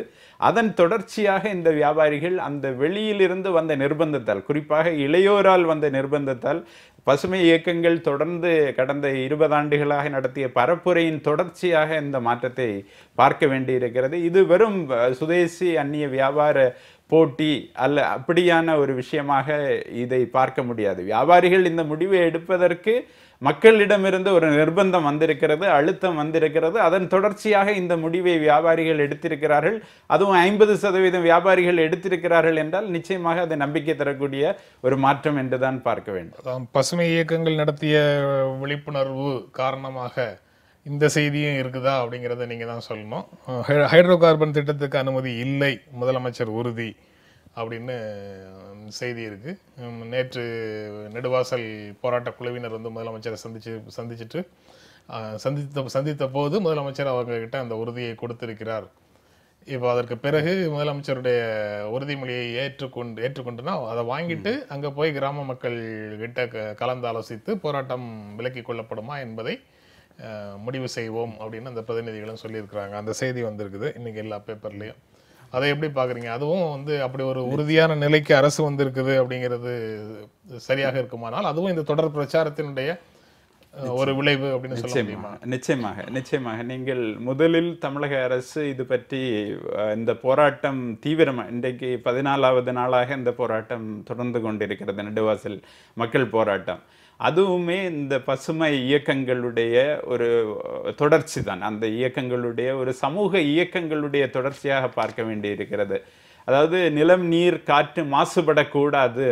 அதன் தொடர்ச்சியாக இந்த வியாபாரிகள் அந்த வெளியிலிருந்து வந்த நிர்பந்தத்தால், குறிப்பாக இளையோரால் வந்த நிர்பந்தத்தால், பசுமை இயக்கங்கள் தொடர்ந்து கடந்த இருபது ஆண்டுகளாக நடத்திய பரப்புரையின் தொடர்ச்சியாக இந்த மாற்றத்தை பார்க்க வேண்டியிருக்கிறது. இது வெறும் சுதேசி அந்நிய வியாபார போட்டி அல்ல, அப்படியான ஒரு விஷயமாக இதை பார்க்க முடியாது. வியாபாரிகள் இந்த முடிவை எடுப்பதற்கு மக்களிடமிருந்து ஒரு நிர்பந்தம் வந்திருக்கிறது, அழுத்தம் வந்திருக்கிறது. அதன் தொடர்ச்சியாக இந்த முடிவை வியாபாரிகள் எடுத்திருக்கிறார்கள். அதுவும் ஐம்பது சதவீதம் வியாபாரிகள் எடுத்திருக்கிறார்கள் என்றால் நிச்சயமாக அதை நம்பிக்கை தரக்கூடிய ஒரு மாற்றம் என்றுதான் பார்க்க வேண்டும். பசுமை இயக்கங்கள் நடத்திய விழிப்புணர்வு காரணமாக இந்த செய்தியும் இருக்குதா அப்படிங்கிறத நீங்கள் தான் சொல்லணும். ஹைட்ரோ கார்பன் திட்டத்துக்கு அனுமதி இல்லை, முதலமைச்சர் உறுதி அப்படின்னு செய்தி இருக்குது. நேற்று நெடுவாசல் போராட்ட குழுவினர் வந்து முதலமைச்சரை சந்திச்சு சந்திச்சுட்டு சந்தித்த சந்தித்த போது முதலமைச்சர் அவங்கக்கிட்ட அந்த உறுதியை கொடுத்திருக்கிறார். இப்போ அதற்கு பிறகு முதலமைச்சருடைய உறுதிமொழியை ஏற்றுக்கொண்டு ஏற்றுக்கொண்டுனா அதை வாங்கிட்டு அங்கே போய் கிராம மக்கள்கிட்ட க கலந்தாலோசித்து போராட்டம் விலக்கி கொள்ளப்படுமா என்பதை முடிவு செய்வோம் அப்படின்னு அந்த பிரதிநிதிகளும் சொல்லியிருக்கிறாங்க. அந்த செய்தி வந்திருக்குது இன்றைக்கி எல்லா பேப்பர்லேயும். அதை எப்படி பார்க்குறீங்க? அதுவும் வந்து அப்படி ஒரு உறுதியான நிலைக்கு அரசு வந்திருக்குது அப்படிங்கிறது சரியாக இருக்குமானால் அதுவும் இந்த தொடர் பிரச்சாரத்தினுடைய ஒரு விளைவு அப்படின்னு சொல்ல முடியுமா? நிச்சயமாக நிச்சயமாக நீங்கள் முதலில் தமிழக அரசு இது பற்றி இந்த போராட்டம் தீவிரமாக, இன்றைக்கு பதினாலாவது நாளாக இந்த போராட்டம் தொடர்ந்து கொண்டிருக்கிறது, நெடுவாசல் மக்கள் போராட்டம். அதுவுமே இந்த பசுமை இயக்கங்களுடைய ஒரு தொடர்ச்சி தான், அந்த இயக்கங்களுடைய ஒரு சமூக இயக்கங்களுடைய தொடர்ச்சியாக பார்க்க வேண்டியிருக்கிறது. அதாவது நிலம், நீர், காற்று மாசுபடக்கூடாது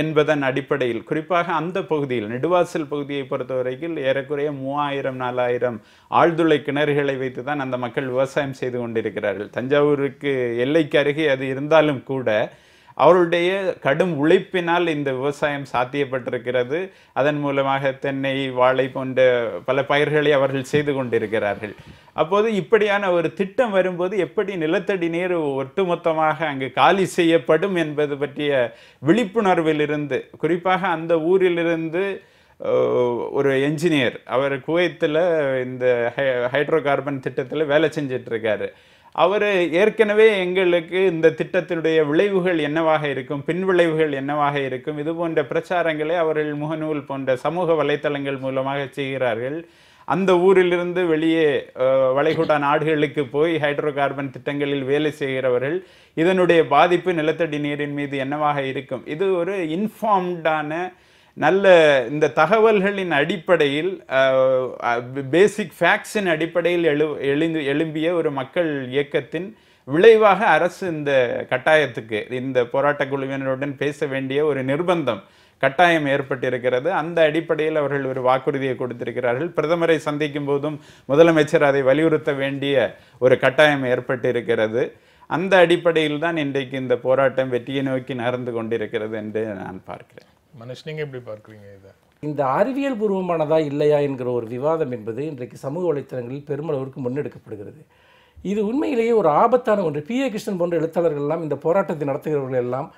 என்பதன் அடிப்படையில் குறிப்பாக அந்த பகுதியில் நெடுவாசல் பகுதியை பொறுத்தவரையில் ஏறக்குறைய மூவாயிரம் நாலாயிரம் ஆழ்துளை கிணறுகளை வைத்து தான் அந்த மக்கள் விவசாயம் செய்து கொண்டிருக்கிறார்கள். தஞ்சாவூருக்கு எல்லைக்கு அருகே அது இருந்தாலும் கூட அவருடைய கடும் உழைப்பினால் இந்த விவசாயம் சாத்தியப்பட்டிருக்கிறது. அதன் மூலமாக தென்னை, வாழை போன்ற பல பயிர்களை அவர்கள் செய்து கொண்டிருக்கிறார்கள். அப்போது இப்படியான ஒரு திட்டம் வரும்போது எப்படி நிலத்தடி நீர் ஒட்டுமொத்தமாக அங்கு காலி செய்யப்படும் என்பது பற்றிய விழிப்புணர்விலிருந்து, குறிப்பாக அந்த ஊரிலிருந்து ஒரு என்ஜினியர், அவர் குவைத்தில் இந்த ஹைட்ரோ கார்பன் திட்டத்தில் வேலை செஞ்சிட்ருக்காரு. அவர் ஏற்கனவே எங்களுக்கு இந்த திட்டத்தினுடைய விளைவுகள் என்னவாக இருக்கும், பின்விளைவுகள் என்னவாக இருக்கும், இது போன்ற பிரச்சாரங்களை அவர்கள் முகநூல் போன்ற சமூக வலைத்தளங்கள் மூலமாக செய்கிறார்கள். அந்த ஊரிலிருந்து வெளியே வளைகுடா நாடுகளுக்கு போய் ஹைட்ரோ கார்பன் திட்டங்களில் வேலை செய்கிறவர்கள் இதனுடைய பாதிப்பு நிலத்தடி நீரின் மீது என்னவாக இருக்கும், இது ஒரு இன்ஃபார்ம்டான நல்ல இந்த தகவல்களின் அடிப்படையில் பேசிக் ஃபேக்ட்ஸின் அடிப்படையில் எழு எழுந்து எழும்பிய ஒரு மக்கள் இயக்கத்தின் விளைவாக அரசு இந்த கட்டாயத்துக்கு இந்த போராட்ட குழுவினருடன் பேச வேண்டிய ஒரு நிர்பந்தம் கட்டாயம் ஏற்பட்டிருக்கிறது. அந்த அடிப்படையில் அவர்கள் ஒரு வாக்குறுதியை கொடுத்திருக்கிறார்கள். பிரதமரை சந்திக்கும் போதும் முதலமைச்சர் அதை வலியுறுத்த வேண்டிய ஒரு கட்டாயம் ஏற்பட்டிருக்கிறது. அந்த அடிப்படையில் தான் இன்றைக்கு இந்த போராட்டம் வெற்றியை நோக்கி நகர்ந்து கொண்டிருக்கிறது என்று நான் பார்க்கிறேன். மனுஷ், நீங்கள் எப்படி பார்க்குறீங்க இதை? இந்த அறிவியல் பூர்வமானதா இல்லையா என்கிற ஒரு விவாதம் என்பது இன்றைக்கு சமூக வலைத்தளங்களில் பெருமளவிற்கு முன்னெடுக்கப்படுகிறது. இது உண்மையிலேயே ஒரு ஆபத்தான ஒன்று. பி ஏ கிருஷ்ணன் போன்ற எழுத்தாளர்கள் எல்லாம், இந்த போராட்டத்தை நடத்துகிறவர்கள் எல்லாம்,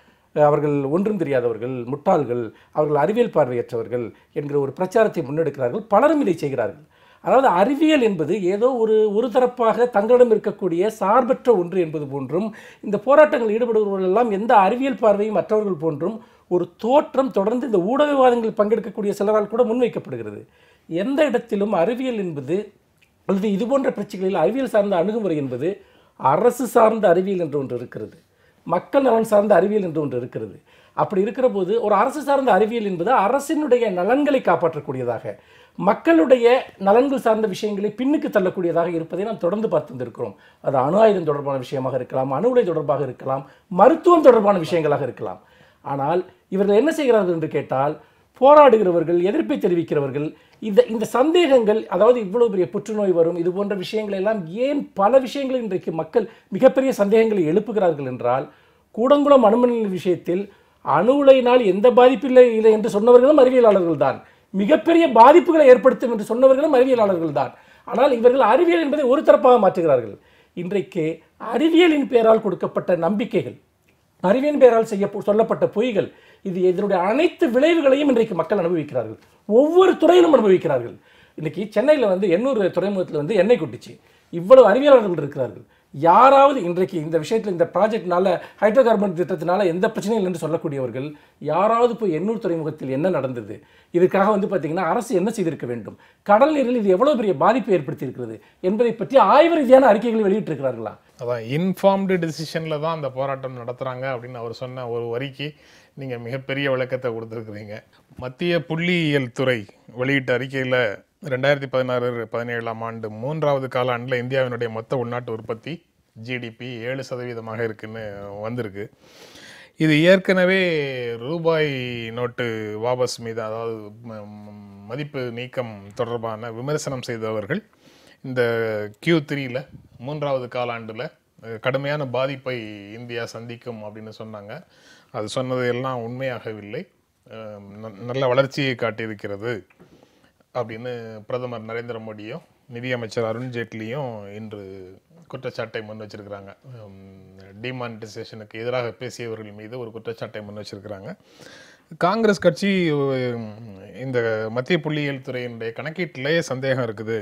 அவர்கள் ஒன்றும் தெரியாதவர்கள், முட்டாள்கள், அவர்கள் அறிவியல் பார்வையற்றவர்கள் என்கிற ஒரு பிரச்சாரத்தை முன்னெடுக்கிறார்கள். பலரும் இதை செய்கிறார்கள். அதாவது அறிவியல் என்பது ஏதோ ஒரு ஒரு தரப்பாக தங்களிடம் இருக்கக்கூடிய சார்பற்ற ஒன்று என்பது போன்றும், இந்த போராட்டங்களில் ஈடுபடுபவர்களெல்லாம் எந்த அறிவியல் பார்வையும் மற்றவர்கள் போன்றும் ஒரு தோற்றம் தொடர்ந்து இந்த ஊடகவாதங்களில் பங்கெடுக்கக்கூடிய சிலரால் கூட முன்வைக்கப்படுகிறது. எந்த இடத்திலும் அறிவியல் என்பது அல்லது இதுபோன்ற பிரச்சனைகளில் அறிவியல் சார்ந்த அணுகுமுறை என்பது அரசு சார்ந்த அறிவியல் என்று ஒன்று இருக்கிறது, மக்கள் நலன் சார்ந்த அறிவியல் என்று ஒன்று இருக்கிறது. அப்படி இருக்கிற போது ஒரு அரசு சார்ந்த அறிவியல் என்பது அரசினுடைய நலன்களை காப்பாற்றக்கூடியதாக, மக்களுடைய நலன்கள் சார்ந்த விஷயங்களை பின்னுக்கு தள்ளக்கூடியதாக இருப்பதை நாம் தொடர்ந்து பார்த்துருக்கிறோம். அது அணு ஆயுதம் தொடர்பான விஷயமாக இருக்கலாம், அணு உலை தொடர்பாக இருக்கலாம், மருத்துவம் தொடர்பான விஷயங்களாக இருக்கலாம். ஆனால் இவர்கள் என்ன செய்கிறார்கள் என்று கேட்டால், போராடுகிறவர்கள், எதிர்ப்பை தெரிவிக்கிறவர்கள், இந்த இந்த சந்தேகங்கள், அதாவது இவ்வளோ பெரிய புற்றுநோய் வரும், இது போன்ற விஷயங்கள் எல்லாம் ஏன் பல விஷயங்களை இன்றைக்கு மக்கள் மிகப்பெரிய சந்தேகங்களை எழுப்புகிறார்கள் என்றால், கூடங்குளம் அணுமின் நிலைய விஷயத்தில் அணு உலையினால் எந்த பாதிப்பில்லை இல்லை என்று சொன்னவர்களும் அறிவியலாளர்கள் தான், மிகப்பெரிய பாதிப்புகளை ஏற்படுத்தும் என்று சொன்னவர்களும் அறிவியலாளர்கள் தான். ஆனால் இவர்கள் அறிவியல் என்பதை ஒரு தரப்பாக மாற்றுகிறார்கள். இன்றைக்கு அறிவியலின் பெயரால் கொடுக்கப்பட்ட நம்பிக்கைகள், அறிவியலின் பெயரால் செய்ய சொல்லப்பட்ட பொய்கள், இது இதனுடைய அனைத்து விளைவுகளையும் இன்றைக்கு மக்கள் அனுபவிக்கிறார்கள். ஒவ்வொரு துறையிலும் அனுபவிக்கிறார்கள். இன்றைக்கி சென்னையில் வந்து எண்ணூறு துறைமுகத்தில் வந்து எண்ணெய் கொட்டிச்சு. இவ்வளவு அறிவியலாளர்கள் இருக்கிறார்கள். யாராவது இன்றைக்கு இந்த விஷயத்தில், இந்த ப்ராஜெக்ட்னால, ஹைட்ரோ கார்பன் திட்டத்தினால எந்த பிரச்சனையும் என்று சொல்லக்கூடியவர்கள் யாராவது போய் எண்ணூர் துறைமுகத்தில் என்ன நடந்தது, இதுக்காக வந்து பார்த்திங்கன்னா அரசு என்ன செய்திருக்க வேண்டும், கடல் நீரில் இது எவ்வளோ பெரிய பாதிப்பை ஏற்படுத்தியிருக்கிறது என்பதை பற்றி ஆய்வு ரீதியான அறிக்கைகளை வெளியிட்டிருக்கிறார்களா? அதான் இன்ஃபார்ம்டு டெசிஷனில் தான் அந்த போராட்டம் நடத்துகிறாங்க அப்படின்னு அவர் சொன்ன ஒரு வரிக்கு நீங்கள் மிகப்பெரிய விளக்கத்தை கொடுத்துருக்குறீங்க. மத்திய புள்ளியியல் துறை வெளியிட்ட அறிக்கையில் ரெண்டாயிரத்தி பதினாறு பதினேழாம் ஆண்டு மூன்றாவது காலாண்டில் இந்தியாவினுடைய மொத்த உள்நாட்டு உற்பத்தி ஜிடிபி ஏழு சதவீதமாக இருக்குதுன்னு வந்திருக்கு. இது ஏற்கனவே ரூபாய் நோட்டு வாபஸ் மீது, அதாவது மதிப்பு நீக்கம் தொடர்பான விமர்சனம் செய்தவர்கள் இந்த கியூ த்ரீயில் மூன்றாவது காலாண்டில் கடுமையான பாதிப்பை இந்தியா சந்திக்கும் அப்படின்னு சொன்னாங்க. அது சொன்னது எல்லாம் உண்மையாகவில்லை, நல்ல வளர்ச்சியை காட்டியிருக்கிறது அப்படின்னு பிரதமர் நரேந்திர மோடியும் நிதியமைச்சர் அருண்ஜேட்லியும் இன்று குற்றச்சாட்டை முன் வச்சிருக்கிறாங்க. டிமானிட்டைசேஷனுக்கு எதிராக பேசியவர்கள் மீது ஒரு குற்றச்சாட்டை முன் வச்சிருக்கிறாங்க. காங்கிரஸ் கட்சி இந்த மத்திய புள்ளியியல் துறையினுடைய கணக்கீட்டிலே சந்தேகம் இருக்குது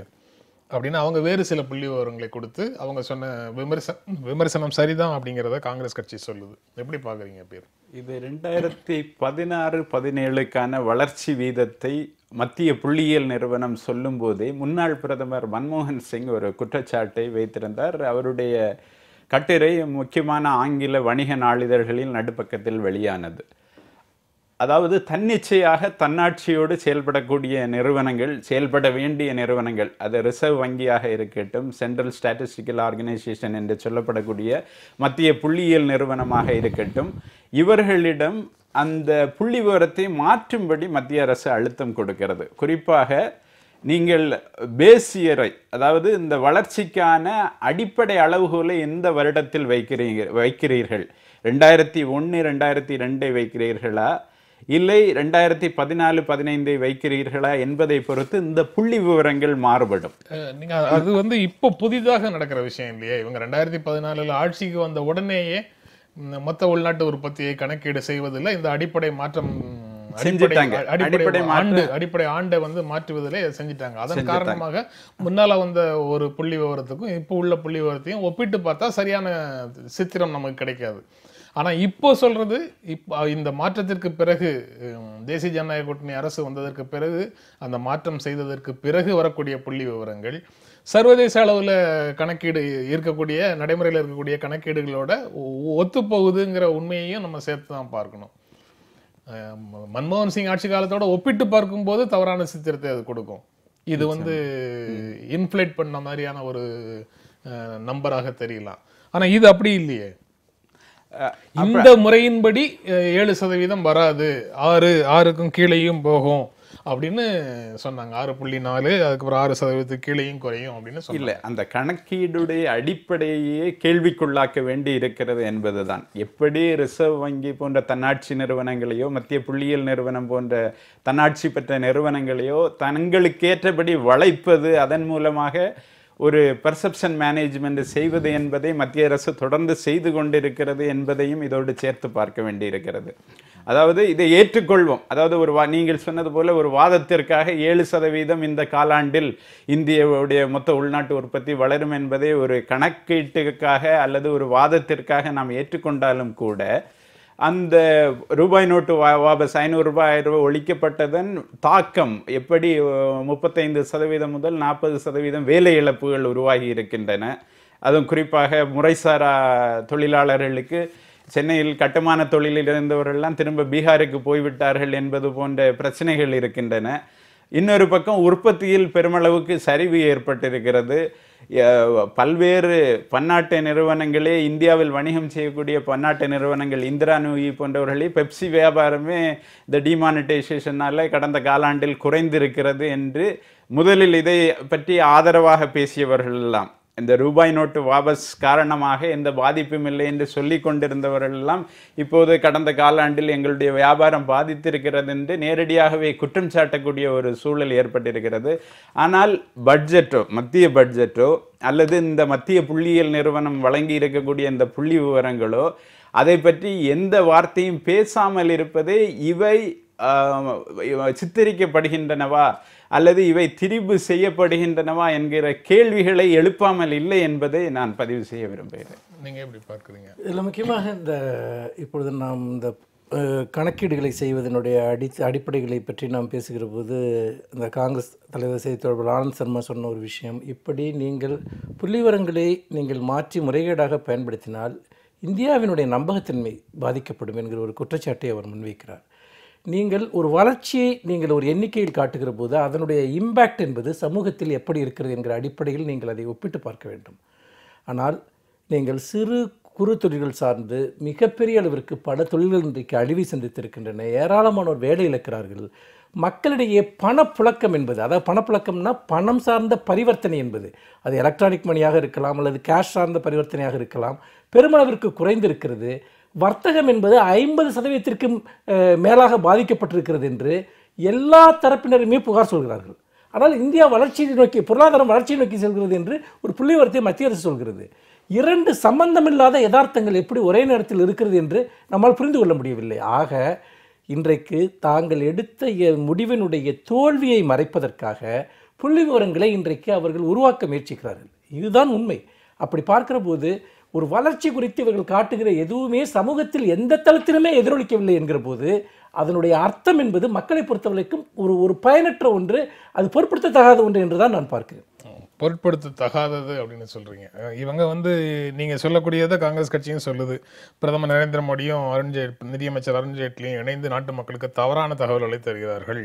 அப்படின்னு அவங்க வேறு சில புள்ளி விவரங்களை கொடுத்து அவங்க சொன்ன விமர்சன விமர்சனம் சரிதான் அப்படிங்கிறத காங்கிரஸ் கட்சி சொல்லுது. எப்படி பார்க்குறீங்க பேர்? இது ரெண்டாயிரத்தி பதினாறு பதினேழுக்கான வளர்ச்சி வீதத்தை மத்திய புள்ளியியல் நிறுவனம் சொல்லும்போதே முன்னாள் பிரதமர் மன்மோகன் சிங் ஒரு குற்றச்சாட்டை வைத்திருந்தார். அவருடைய கட்டுரை முக்கியமான ஆங்கில வணிக நாளிதழ்களில் நடுப்பக்கத்தில் வெளியானது. அதாவது தன்னிச்சையாக தன்னாட்சியோடு செயல்படக்கூடிய நிறுவனங்கள், செயல்பட வேண்டிய நிறுவனங்கள், அது ரிசர்வ் வங்கியாக இருக்கட்டும், சென்ட்ரல் ஸ்டாட்டிஸ்டிக்கல் ஆர்கனைசேஷன் என்று சொல்லப்படக்கூடிய மத்திய புள்ளியியல் நிறுவனமாக இருக்கட்டும், இவர்களிடம் அந்த புள்ளி விவரத்தை மாற்றும்படி மத்திய அரசு அழுத்தம் கொடுக்கிறது. குறிப்பாக நீங்கள் பேஸ் இயரை, அதாவது இந்த வளர்ச்சிக்கான அடிப்படை அளவுகோலை எந்த வருடத்தில் வைக்கிறீங்க வைக்கிறீர்கள் ரெண்டாயிரத்தி ஒன்று ரெண்டாயிரத்தி ரெண்டை வைக்கிறீர்களா இல்லை ரெண்டாயிரத்தி பதினாலு பதினைந்தை வைக்கிறீர்களா என்பதை பொறுத்து இந்த புள்ளி விவரங்கள் மாறுபடும். நீங்கள் அது வந்து இப்போ புதிதாக நடக்கிற விஷயம் இல்லையே. இவங்க ரெண்டாயிரத்தி பதினாலில் ஆட்சிக்கு வந்த உடனேயே மொத்த உள்நாட்டு உற்பத்தியை கணக்கீடு செய்வதில் இந்த அடிப்படை மாற்றம் செஞ்சுட்டாங்க. அடிப்படை ஆண்டு அடிப்படை ஆண்டை வந்து மாற்றுவதில் செஞ்சுட்டாங்க. அதன் காரணமாக முன்னால வந்த ஒரு புள்ளி விவரத்துக்கும் இப்போ உள்ள புள்ளி விவரத்தையும் ஒப்பிட்டு பார்த்தா சரியான சித்திரம் நமக்கு கிடைக்காது. ஆனா இப்போ சொல்றது இப்போ இந்த மாற்றத்திற்கு பிறகு தேசிய ஜனநாயக கூட்டணி அரசு வந்ததற்கு பிறகு அந்த மாற்றம் செய்ததற்கு பிறகு வரக்கூடிய புள்ளி விவரங்கள் சர்வதேச அளவில் கணக்கீடு இருக்கக்கூடிய நடைமுறையில் இருக்கக்கூடிய கணக்கீடுகளோட ஒத்துப்போகுதுங்கிற உண்மையையும் நம்ம சேர்த்து தான் பார்க்கணும். மன்மோகன் சிங் ஆட்சி காலத்தோட ஒப்பிட்டு பார்க்கும்போது தவறான சித்திரத்தை அது கொடுக்கும். இது வந்து இன்ஃப்ளேட் பண்ண மாதிரியான ஒரு நம்பராக தெரியலாம். ஆனால் இது அப்படி இல்லையே. இந்த முறையின்படி ஏழு சதவீதம் வராது, ஆறு ஆறுக்கும் கீழேயும் போகும் அப்படின்னு சொன்னாங்க. ஆறு புள்ளி நாலு அதுக்கப்புறம் ஆறு சதவீதத்துக்கு கீழேயும் குறையும் அப்படின்னு சொல்லி இல்லை, அந்த கணக்கீடுடைய அடிப்படையே கேள்விக்குள்ளாக்க வேண்டி இருக்கிறது என்பது தான். எப்படி ரிசர்வ் வங்கி போன்ற தன்னாட்சி நிறுவனங்களையோ மத்திய புள்ளியியல் நிறுவனம் போன்ற தன்னாட்சி பெற்ற நிறுவனங்களையோ தங்களுக்கேற்றபடி வளைப்பது, அதன் மூலமாக ஒரு பெர்செப்ஷன் மேனேஜ்மெண்ட் செய்வது என்பதை மத்திய அரசு தொடர்ந்து செய்து கொண்டிருக்கிறது என்பதையும் இதோடு சேர்த்து பார்க்க வேண்டியிருக்கிறது. அதாவது இதை ஏற்றுக்கொள்வோம், அதாவது ஒரு வா நீங்கள் சொன்னது போல் ஒரு வாதத்திற்காக ஏழு சதவீதம் இந்த காலாண்டில் இந்தியாவுடைய மொத்த உள்நாட்டு உற்பத்தி வளரும் என்பதை ஒரு கணக்கீட்டுக்காக அல்லது ஒரு வாதத்திற்காக நாம் ஏற்றுக்கொண்டாலும் கூட அந்த ரூபாய் நோட்டு வா வாபஸ் ஐநூறு ரூபாய் ரூபாய் ஒழிக்கப்பட்டதன் தாக்கம் எப்படி முப்பத்தைந்து சதவீதம் முதல் நாற்பது சதவீதம் வேலை இழப்புகள் உருவாகி இருக்கின்றன. அதுவும் குறிப்பாக முறைசாரா தொழிலாளர்களுக்கு சென்னையில் கட்டுமான தொழிலில் இருந்தவர்கள்லாம் திரும்ப பீகாருக்கு போய்விட்டார்கள் என்பது போன்ற பிரச்சனைகள் இருக்கின்றன. இன்னொரு பக்கம் உற்பத்தியில் பெருமளவுக்கு சரிவு ஏற்பட்டிருக்கிறது. பல்வேறு பன்னாட்டு நிறுவனங்களே இந்தியாவில் வணிகம் செய்யக்கூடிய பன்னாட்டு நிறுவனங்கள் இந்திரா நூயி போன்றவர்களே பெப்சி வியாபாரமே இந்த டிமானிட்டைசேஷனால் கடந்த காலாண்டில் குறைந்திருக்கிறது என்று முதலில் இதை பற்றி ஆதரவாக பேசியவர்கள் எல்லாம், இந்த ரூபாய் நோட்டு வாபஸ் காரணமாக எந்த பாதிப்பும் இல்லை என்று சொல்லி கொண்டிருந்தவர்கள் எல்லாம் இப்போது கடந்த காலாண்டில் எங்களுடைய வியாபாரம் பாதித்திருக்கிறது என்று நேரடியாகவே குற்றம் சாட்டக்கூடிய ஒரு சூழல் ஏற்பட்டிருக்கிறது. ஆனால் பட்ஜெட்டோ மத்திய பட்ஜெட்டோ அல்லது இந்த மத்திய புள்ளியியல் நிறுவனம் வழங்கி இருக்கக்கூடிய இந்த புள்ளி விவரங்களோ அதை பற்றி எந்த வார்த்தையும் பேசாமல் இருப்பது, இவை சித்தரிக்கப்படுகின்றனவா அல்லது இவை திரிபு செய்யப்படுகின்றனவா என்கிற கேள்விகளை எழுப்பாமல் இல்லை என்பதை நான் பதிவு செய்ய விரும்புகிறேன். நீங்கள் எப்படி பார்க்குறீங்க? இதில் முக்கியமாக இந்த இப்பொழுது நாம் இந்த கணக்கீடுகளை செய்வதனுடைய அடி அடிப்படைகளை பற்றி நாம் பேசுகிற போது இந்த காங்கிரஸ் தலைவர் செய்தி தொடர்பாளர் ஆனந்த் சர்மா சொன்ன ஒரு விஷயம், இப்படி நீங்கள் புள்ளிவரங்களை நீங்கள் மாற்றி முறைகேடாக பயன்படுத்தினால் இந்தியாவினுடைய நம்பகத்தன்மை பாதிக்கப்படும் என்கிற ஒரு குற்றச்சாட்டை அவர் முன்வைக்கிறார். நீங்கள் ஒரு வளர்ச்சியை நீங்கள் ஒரு எண்ணிக்கையில் காட்டுகிற போது அதனுடைய இம்பேக்ட் என்பது சமூகத்தில் எப்படி இருக்கிறது என்கிற அடிப்படையில் நீங்கள் அதை ஒப்பிட்டு பார்க்க வேண்டும். ஆனால் நீங்கள் சிறு குறு தொழில்கள் சார்ந்து மிகப்பெரிய அளவிற்கு பல தொழில்கள் இன்றைக்கு அழிவை சந்தித்திருக்கின்றன. ஏராளமானோர் வேலை இழக்கிறார்கள். மக்களிடையே பணப்புழக்கம் என்பது, அதாவது பணப்புழக்கம்னா பணம் சார்ந்த பரிவர்த்தனை என்பது, அது எலக்ட்ரானிக் மணியாக இருக்கலாம் அல்லது கேஷ் சார்ந்த பரிவர்த்தனையாக இருக்கலாம், பெருமளவிற்கு குறைந்திருக்கிறது. வர்த்தகம் என்பது ஐம்பது சதவீதத்திற்கும் மேலாக பாதிக்கப்பட்டிருக்கிறது என்று எல்லா தரப்பினருமே புகார் சொல்கிறார்கள். ஆனால் இந்தியா வளர்ச்சியை நோக்கி, பொருளாதாரம் வளர்ச்சியை நோக்கி செல்கிறது என்று ஒரு புள்ளிவிவரத்தை மத்திய அரசு சொல்கிறது. இரண்டு சம்பந்தமில்லாத யதார்த்தங்கள் எப்படி ஒரே நேரத்தில் இருக்கிறது என்று நம்மால் புரிந்து கொள்ள முடியவில்லை. ஆக இன்றைக்கு தாங்கள் எடுத்த முடிவினுடைய தோல்வியை மறைப்பதற்காக புள்ளிவிவரங்களை இன்றைக்கு அவர்கள் உருவாக்க முயற்சிக்கிறார்கள். இதுதான் உண்மை. அப்படி பார்க்கிற போது ஒரு வளர்ச்சி குறித்து இவர்கள் காட்டுகிற எதுவுமே சமூகத்தில் எந்த தளத்திலுமே எதிரொலிக்கவில்லை என்கிற போது அதனுடைய அர்த்தம் என்பது மக்களை பொறுத்தவரைக்கும் ஒரு ஒரு பயனற்ற ஒன்று, அது பொருட்படுத்தத்தகாத ஒன்று என்று தான் நான் பார்க்கிறேன். பொருட்படுத்தத்தகாதது அப்படின்னு சொல்கிறீங்க. இவங்க வந்து நீங்கள் சொல்லக்கூடியதை காங்கிரஸ் கட்சியும் சொல்லுது. பிரதமர் நரேந்திர மோடியும் அருண்ஜேட் நிதியமைச்சர் அருண்ஜேட்லியும் இணைந்து நாட்டு மக்களுக்கு தவறான தகவல்களை தருகிறார்கள்.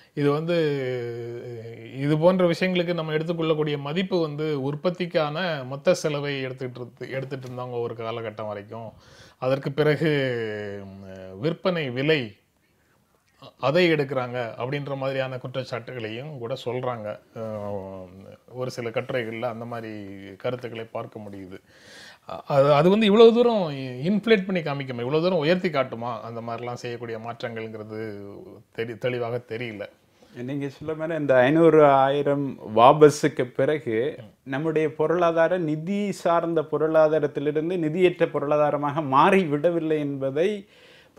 இது வந்து இது போன்ற விஷயங்களுக்கு நம்ம எடுத்துக்கொள்ளக்கூடிய மதிப்பு வந்து உற்பத்திக்கான மொத்த செலவை எடுத்துக்கிட்டு எடுத்துகிட்டு இருந்தாங்க ஒரு காலகட்டம் வரைக்கும். அதற்கு பிறகு விற்பனை விலை அதை எடுக்கிறாங்க அப்படின்ற மாதிரியான குற்றச்சாட்டுகளையும் கூட சொல்கிறாங்க. ஒரு சில கட்டுரைகளில் அந்த மாதிரி கருத்துக்களை பார்க்க முடியுது. அது அது வந்து இவ்வளோ தூரம் இன்ஃப்ளேட் பண்ணி காமிக்குமா, இவ்வளோ தூரம் உயர்த்தி காட்டுமா அந்த மாதிரிலாம் செய்யக்கூடிய மாற்றங்கள்ங்கிறது தெரி தெளிவாக தெரியல. நீங்கள் சொல்ல மாதிரி இந்த ஐநூறு ஆயிரம் வாபஸுக்கு பிறகு நம்முடைய பொருளாதார நிதி சார்ந்த பொருளாதாரத்திலிருந்து நிதியற்ற பொருளாதாரமாக மாறிவிடவில்லை என்பதை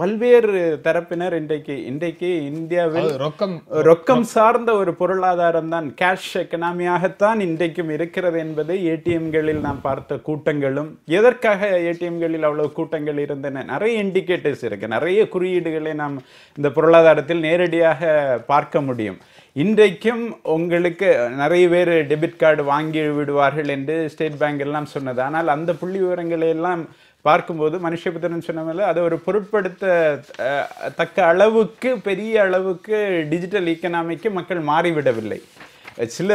பல்வேறு தரப்பினர் இன்றைக்கு இன்றைக்கு இந்தியாவில் ரொக்கம் ரொக்கம் சார்ந்த ஒரு பொருளாதாரம் தான், கேஷ் எக்கனாமியாகத்தான் இன்றைக்கும் இருக்கிறது என்பதை ஏடிஎம்களில் நாம் பார்த்த கூட்டங்களும், எதற்காக ஏடிஎம்களில் அவ்வளவு கூட்டங்கள் இருந்தன, நிறைய இண்டிகேட்டர்ஸ் இருக்கு, நிறைய குறியீடுகளை நாம் இந்த பொருளாதாரத்தில் நேரடியாக பார்க்க முடியும். இன்றைக்கும் உங்களுக்கு நிறைய பேர் டெபிட் கார்டு வாங்கி விடுவார்கள் என்று ஸ்டேட் பேங்க் எல்லாம் சொன்னது. ஆனால் அந்த புள்ளி விவரங்களை எல்லாம் பார்க்கும்போது மனுஷ்யபுத்திரன் சொன்னதில்ல, அதை ஒரு பொருட்படுத்த தக்க அளவுக்கு பெரிய அளவுக்கு டிஜிட்டல் ஈக்கனாமிக்கு மக்கள் மாறிவிடவில்லை. சில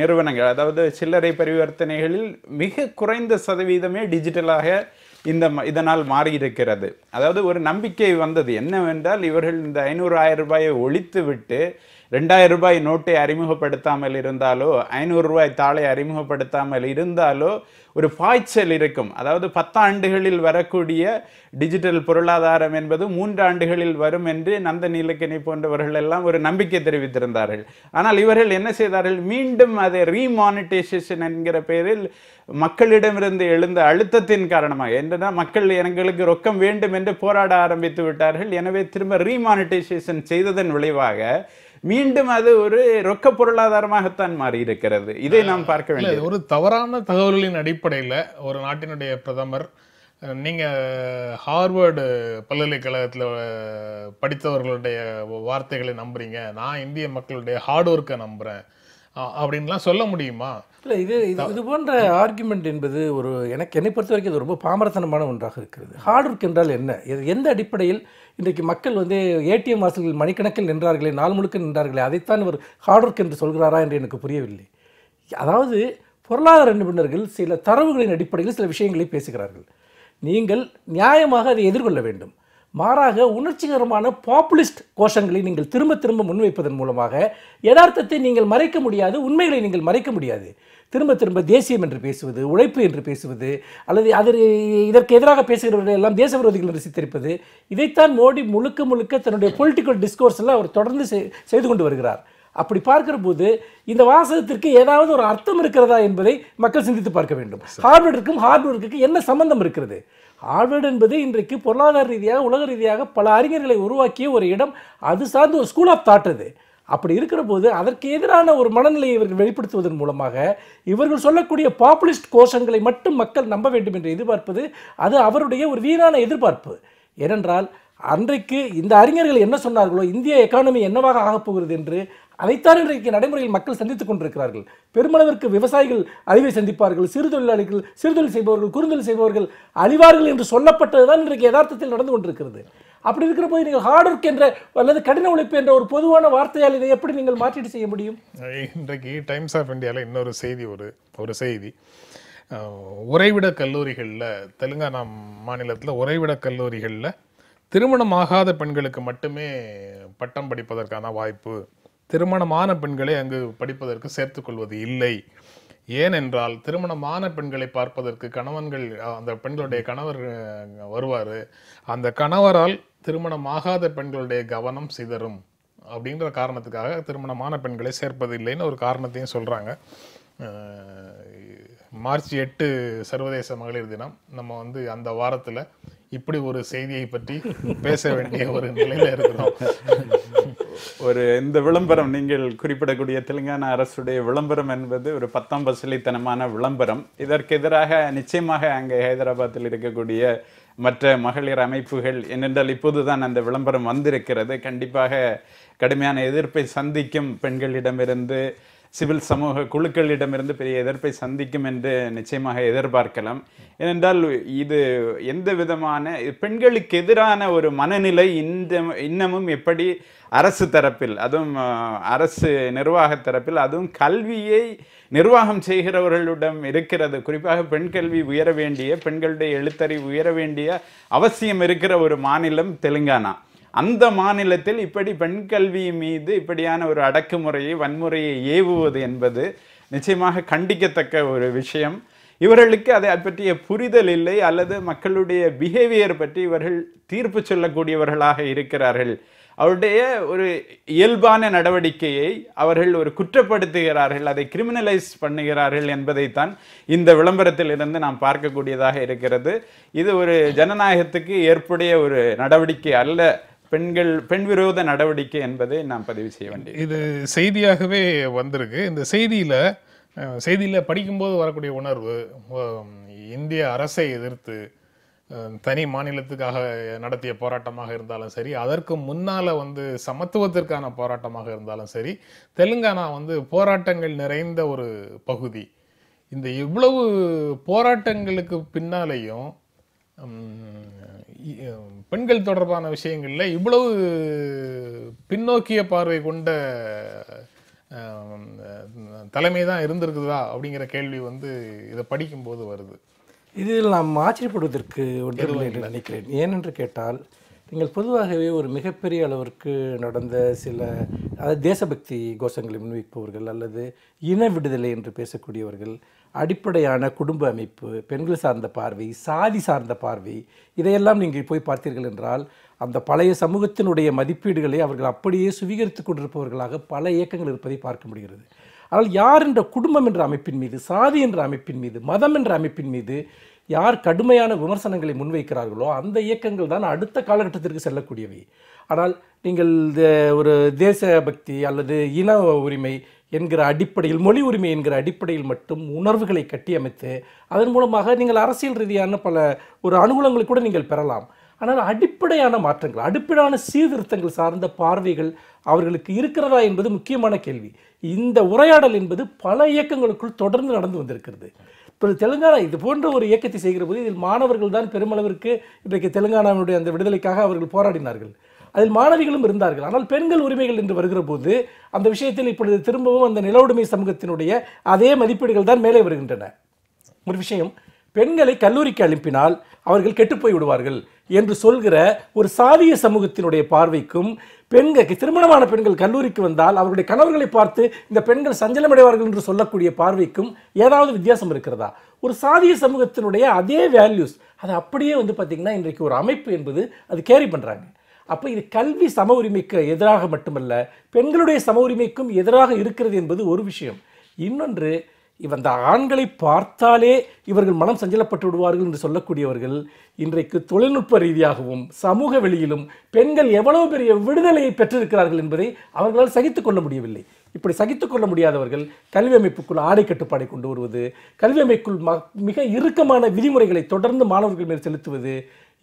நிறுவனங்கள், அதாவது சில்லறை பரிவர்த்தனைகளில் மிக குறைந்த சதவீதமே டிஜிட்டலாக இந்த இதனால் மாறி இருக்கிறது. அதாவது ஒரு நம்பிக்கை வந்தது என்னவென்றால், இவர்கள் இந்த ஐநூறு ஆயிரம் ரூபாயை ஒழித்து விட்டு ரெண்டாயிரம் ரூபாய் நோட்டை அறிமுகப்படுத்தாமல் இருந்தாலோ ஐநூறு ரூபாய் தாளை அறிமுகப்படுத்தாமல் இருந்தாலோ ஒரு பாய்ச்சல் இருக்கும். அதாவது பத்தாண்டுகளில் வரக்கூடிய டிஜிட்டல் பொருளாதாரம் என்பது மூன்றாண்டுகளில் வரும் என்று நந்த நீலக்கணி போன்றவர்கள் எல்லாம் ஒரு நம்பிக்கை தெரிவித்திருந்தார்கள். ஆனால் இவர்கள் என்ன செய்தார்கள், மீண்டும் அதை ரீமானிட்டைசேஷன் என்கிற பெயரில் மக்களிடமிருந்து எழுந்த அழுத்தத்தின் காரணமாக, என்னன்னா மக்கள் எங்களுக்கு ரொக்கம் வேண்டும் என்று போராட ஆரம்பித்து விட்டார்கள். எனவே திரும்ப ரீமானிட்டைசேஷன் செய்ததன் விளைவாக மீண்டும் அது ஒரு ரொக்க பொருளாதாரமாகத்தான் மாறி இருக்கிறது. இதை நாம் பார்க்க வேண்டியது ஒரு தவறான தகவல்களின் அடிப்படையில் ஒரு நாட்டினுடைய பிரதமர், நீங்கள் ஹார்வர்டு பல்கலைக்கழகத்தில் படித்தவர்களுடைய வார்த்தைகளை நம்புறீங்க, நான் இந்திய மக்களுடைய ஹார்ட் ஒர்க்கை நம்புகிறேன் அப்படின்லாம் சொல்ல முடியுமா? இல்லை, இது இது போன்ற ஆர்குமெண்ட் என்பது ஒரு எனக்கு என்னை பொறுத்த வரைக்கும் இது ரொம்ப பாமரத்தனமான ஒன்றாக இருக்கிறது. ஹார்ட் ஒர்க் என்றால் என்ன, எந்த அடிப்படையில் இன்றைக்கு மக்கள் வந்து ஏடிஎம் வாசல்கள் மணிக்கணக்கில் நின்றார்களே, நாள் முழுக்க நின்றார்களே, அதைத்தான் ஒரு ஹார்ட் ஒர்க் என்று சொல்கிறாரா என்று எனக்கு புரியவில்லை. அதாவது பொருளாதார நிபுணர்கள் சில தரவுகளின் அடிப்படையில் சில விஷயங்களை பேசுகிறார்கள், நீங்கள் நியாயமாக அதை எதிர்கொள்ள வேண்டும். மாறாக உணர்ச்சிகரமான பாப்புலிஸ்ட் கோஷங்களை நீங்கள் திரும்ப திரும்ப முன்வைப்பதன் மூலமாக யதார்த்தத்தை நீங்கள் மறைக்க முடியாது, உண்மைகளை நீங்கள் மறைக்க முடியாது. திரும்ப திரும்ப தேசியம் என்று பேசுவது, உழைப்பு என்று பேசுவது, அல்லது அதற்கு இதற்கு எதிராக பேசுகிறவர்கள் எல்லாம் தேச விரோதிகள் என்று சித்தரிப்பது, இதைத்தான் மோடி முழுக்க முழுக்க தன்னுடைய பொலிட்டிக்கல் டிஸ்கோர்ஸில் அவர் தொடர்ந்து செய்து கொண்டு வருகிறார். அப்படி பார்க்கிற போது இந்த வாசகத்திற்கு ஏதாவது ஒரு அர்த்தம் இருக்கிறதா என்பதை மக்கள் சிந்தித்து பார்க்க வேண்டும். ஹார்வர்டுக்கும் ஹார்வர்டுக்கும் என்ன சம்பந்தம் இருக்கிறது? ஹார்வர்டு என்பது இன்றைக்கு பொருளாதார ரீதியாக உலக ரீதியாக பல அறிஞர்களை உருவாக்கிய ஒரு இடம், அது சார்ந்த ஒரு ஸ்கூல் ஆஃப் தாட் அது. அப்படி இருக்கிற போது அதற்கு எதிரான ஒரு மனநிலையை இவர்கள் வெளிப்படுத்துவதன் மூலமாக இவர்கள் சொல்லக்கூடிய பாப்புலிஸ்ட் கோஷங்களை மட்டும் மக்கள் நம்ப வேண்டும் என்று எதிர்பார்ப்பது அது அவருடைய ஒரு வீணான எதிர்பார்ப்பு. ஏனென்றால் அன்றைக்கு இந்த அறிஞர்கள் என்ன சொன்னார்களோ, இந்திய எக்கானமி என்னவாக ஆகப்போகிறது என்று, அதைத்தான் இன்றைக்கு நடைமுறையில் மக்கள் சந்தித்துக் கொண்டிருக்கிறார்கள். பெருமளவிற்கு விவசாயிகள் அழிவை சந்திப்பார்கள், சிறு தொழிலாளிகள், சிறுதொழில் செய்பவர்கள், குறுந்தொழில் செய்பவர்கள் அழிவார்கள் என்று சொல்லப்பட்டதுதான் இன்றைக்கு யதார்த்தத்தில் நடந்து கொண்டிருக்கிறது. அப்படி இருக்கிற போது நீங்கள் ஹார்ட் ஒர்க் என்ற அல்லது கடின உழைப்பு என்ற ஒரு பொதுவான வார்த்தையால் இதை எப்படி நீங்கள் மாற்றீடு செய்ய முடியும்? இன்றைக்கு டைம்ஸ் ஆஃப் இந்தியாவில் இன்னொரு செய்தி, ஒரு ஒரு செய்தி, உறைவிட கல்லூரிகளில், தெலுங்கானா மாநிலத்தில் உறைவிட கல்லூரிகளில் திருமணமாகாத பெண்களுக்கு மட்டுமே பட்டம் படிப்பதற்கான வாய்ப்பு, திருமணமான பெண்களை அங்கு படிப்பதற்கு சேர்த்துக்கொள்வது இல்லை. ஏனென்றால் திருமணமான பெண்களை பார்ப்பதற்கு கணவன்கள், அந்த பெண்களுடைய கணவர் வருவார், அந்த கணவரால் திருமணமாகாத பெண்களுடைய கவனம் சிதறும் அப்படிங்கிற காரணத்துக்காக திருமணமான பெண்களை சேர்ப்பது இல்லைன்னு ஒரு காரணத்தையும் சொல்கிறாங்க. மார்ச் எட்டு சர்வதேச மகளிர் தினம், நம்ம வந்து அந்த வாரத்தில் இப்படி ஒரு செய்தியை பற்றி பேச வேண்டிய ஒரு நிலையில இருக்கிறோம். ஒரு இந்த விளம்பரம் நீங்கள் குறிப்பிடக்கூடிய தெலுங்கானா அரசுடைய விளம்பரம் என்பது ஒரு பத்தாம் பசலித்தனமான விளம்பரம். இதற்கு எதிராக நிச்சயமாக அங்கே ஹைதராபாத்தில் இருக்கக்கூடிய மற்ற மகளிர் அமைப்புகள், ஏனென்றால் இப்போதுதான் அந்த விளம்பரம் வந்திருக்கிறது, கண்டிப்பாக கடுமையான எதிர்ப்பை சந்திக்கும், பெண்களிடமிருந்து சிவில் சமூக குழுக்களிடமிருந்து பெரிய எதிர்ப்பை சந்திக்கும் என்று நிச்சயமாக எதிர்பார்க்கலாம். ஏனென்றால் இது எந்த விதமான பெண்களுக்கு எதிரான ஒரு மனநிலை இந்த இன்னமும் எப்படி அரசு தரப்பில், அதுவும் அரசு நிர்வாக தரப்பில், அதுவும் கல்வியை நிர்வாகம் செய்கிறவர்களிடம் இருக்கிறது. குறிப்பாக பெண் கல்வி உயர வேண்டிய, பெண்களுடைய எழுத்தறிவு உயர வேண்டிய அவசியம் இருக்கிற ஒரு மாநிலம் தெலுங்கானா. அந்த மாநிலத்தில் இப்படி பெண் கல்வி மீது இப்படியான ஒரு அடக்குமுறையை, வன்முறையை ஏவுவது என்பது நிச்சயமாக கண்டிக்கத்தக்க ஒரு விஷயம். இவர்களுக்கு அதை பற்றிய புரிதல் இல்லை, அல்லது மக்களுடைய பிஹேவியர் பற்றி இவர்கள் தீர்ப்பு சொல்லக்கூடியவர்களாக இருக்கிறார்கள். அவருடைய ஒரு இயல்பான நடவடிக்கையை அவர்கள் ஒரு குற்றப்படுத்துகிறார்கள், அதை கிரிமினலைஸ் பண்ணுகிறார்கள் என்பதைத்தான் இந்த விளம்பரத்திலிருந்து நாம் பார்க்கக்கூடியதாக இருக்கிறது. இது ஒரு ஜனநாயகத்துக்கு ஏற்புடைய ஒரு நடவடிக்கை அல்ல, பெண்கள் பெண் விரோத நடவடிக்கை என்பதை நாம் பதிவு செய்ய வேண்டியது. இது செய்தியாகவே வந்திருக்கு. இந்த செய்தியில் செய்தியில் படிக்கும்போது வரக்கூடிய உணர்வு, இந்திய அரசை எதிர்த்து தனி மாநிலத்துக்காக நடத்திய போராட்டமாக இருந்தாலும் சரி, அதற்கு முன்னால் வந்து சமத்துவத்திற்கான போராட்டமாக இருந்தாலும் சரி, தெலுங்கானா வந்து போராட்டங்கள் நிறைந்த ஒரு பகுதி. இந்த இவ்வளவு போராட்டங்களுக்கு பின்னாலேயும் பெண்கள் தொடர்பான விஷயங்களில் இவ்வளவு பின்னோக்கிய பார்வை கொண்ட தலைமை தான் இருந்திருக்குதா அப்படிங்கிற கேள்வி வந்து இதை படிக்கும்போது வருது. இதில் நாம் ஆச்சரியப்படுவதற்கு ஒன்றுமில்லை என்று நினைக்கிறேன். ஏனென்று கேட்டால், நீங்கள் பொதுவாகவே ஒரு மிகப்பெரிய அளவிற்கு நடந்த சில அதாவது தேசபக்தி கோஷங்களை முன்வைப்பவர்கள் அல்லது இன விடுதலை என்று பேசக்கூடியவர்கள், அடிப்படையான குடும்ப அமைப்பு, பெண்கள் சார்ந்த பார்வை, சாதி சார்ந்த பார்வை, இதையெல்லாம் நீங்கள் போய் பார்த்தீர்கள் என்றால் அந்த பழைய சமூகத்தினுடைய மதிப்பீடுகளை அவர்கள் அப்படியே சுவீகரித்து கொண்டிருப்பவர்களாக பல இயக்கங்கள் இருப்பதை பார்க்க முடிகிறது. ஆனால் யார் என்ற குடும்பம் என்ற அமைப்பின் மீது, சாதி என்ற அமைப்பின் மீது, மதம் என்ற அமைப்பின் மீது யார் கடுமையான விமர்சனங்களை முன்வைக்கிறார்களோ அந்த இயக்கங்கள் தான் அடுத்த காலகட்டத்திற்கு செல்லக்கூடியவை. ஆனால் நீங்கள் ஒரு தேசபக்தி அல்லது இன உரிமை என்கிற அடிப்படையில், மொழி உரிமை என்கிற அடிப்படையில் மட்டும் உணர்வுகளை கட்டியமைத்து அதன் மூலமாக நீங்கள் அரசியல் ரீதியான பல ஒரு அனுகூலங்களை கூட நீங்கள் பெறலாம். ஆனால் அடிப்படையான மாற்றங்கள், அடிப்படையான சீர்திருத்தங்கள் சார்ந்த பார்வைகள் அவர்களுக்கு இருக்கிறதா என்பது முக்கியமான கேள்வி. இந்த உரையாடல் என்பது பல இயக்கங்களுக்குள் தொடர்ந்து நடந்து வந்திருக்கிறது. இப்போ தெலுங்கானா இது போன்ற ஒரு இயக்கத்தை செய்கிற போது இதில் மாணவர்கள் தான் பெருமளவிற்கு இன்றைக்கு தெலுங்கானாவுடைய அந்த விடுதலைக்காக அவர்கள் போராடினார்கள். அதில் மாணவிகளும் இருந்தார்கள். ஆனால் பெண்கள் உரிமைகள் என்று வருகிற போது அந்த விஷயத்தில் இப்பொழுது திரும்பவும் அந்த நிலவுடைமை சமூகத்தினுடைய அதே மதிப்பீடுகள் தான் மேலே வருகின்றன. ஒரு விஷயம், பெண்களை கல்லூரிக்கு அனுப்பினால் அவர்கள் கெட்டுப்போய் விடுவார்கள் என்று சொல்கிற ஒரு சாதிய சமூகத்தினுடைய பார்வைக்கும், பெண்களுக்கு திருமணமான பெண்கள் கல்லூரிக்கு வந்தால் அவர்களுடைய கணவர்களை பார்த்து இந்த பெண்கள் சஞ்சலமடைவார்கள் என்று சொல்லக்கூடிய பார்வைக்கும் ஏதாவது வித்தியாசம் இருக்கிறதா? ஒரு சாதிய சமூகத்தினுடைய அதே வேல்யூஸ் அது அப்படியே வந்து பார்த்திங்கன்னா இன்றைக்கு ஒரு அமைப்பு என்பது அது கேரி பண்ணுறாங்க. அப்போ இது கல்வி சம உரிமைக்கு எதிராக மட்டுமல்ல, பெண்களுடைய சம உரிமைக்கும் எதிராக இருக்கிறது என்பது ஒரு விஷயம். இன்னொன்று, இந்த ஆண்களை பார்த்தாலே இவர்கள் மனம் சஞ்சலப்பட்டு விடுவார்கள் என்று சொல்லக்கூடியவர்கள் இன்றைக்கு தொழில்நுட்ப ரீதியாகவும் சமூக வெளியிலும் பெண்கள் எவ்வளவு பெரிய விடுதலையை பெற்றிருக்கிறார்கள் என்பதை அவர்களால் சகித்துக் கொள்ள முடியவில்லை. இப்படி சகித்துக் கொள்ள முடியாதவர்கள் கல்வி அமைப்புக்குள் ஆடை கட்டுப்பாடை கொண்டு வருவது, கல்வி அமைப்புக்குள் மிக இறுக்கமான விதிமுறைகளை தொடர்ந்து மாணவர்கள் மேல் செலுத்துவது,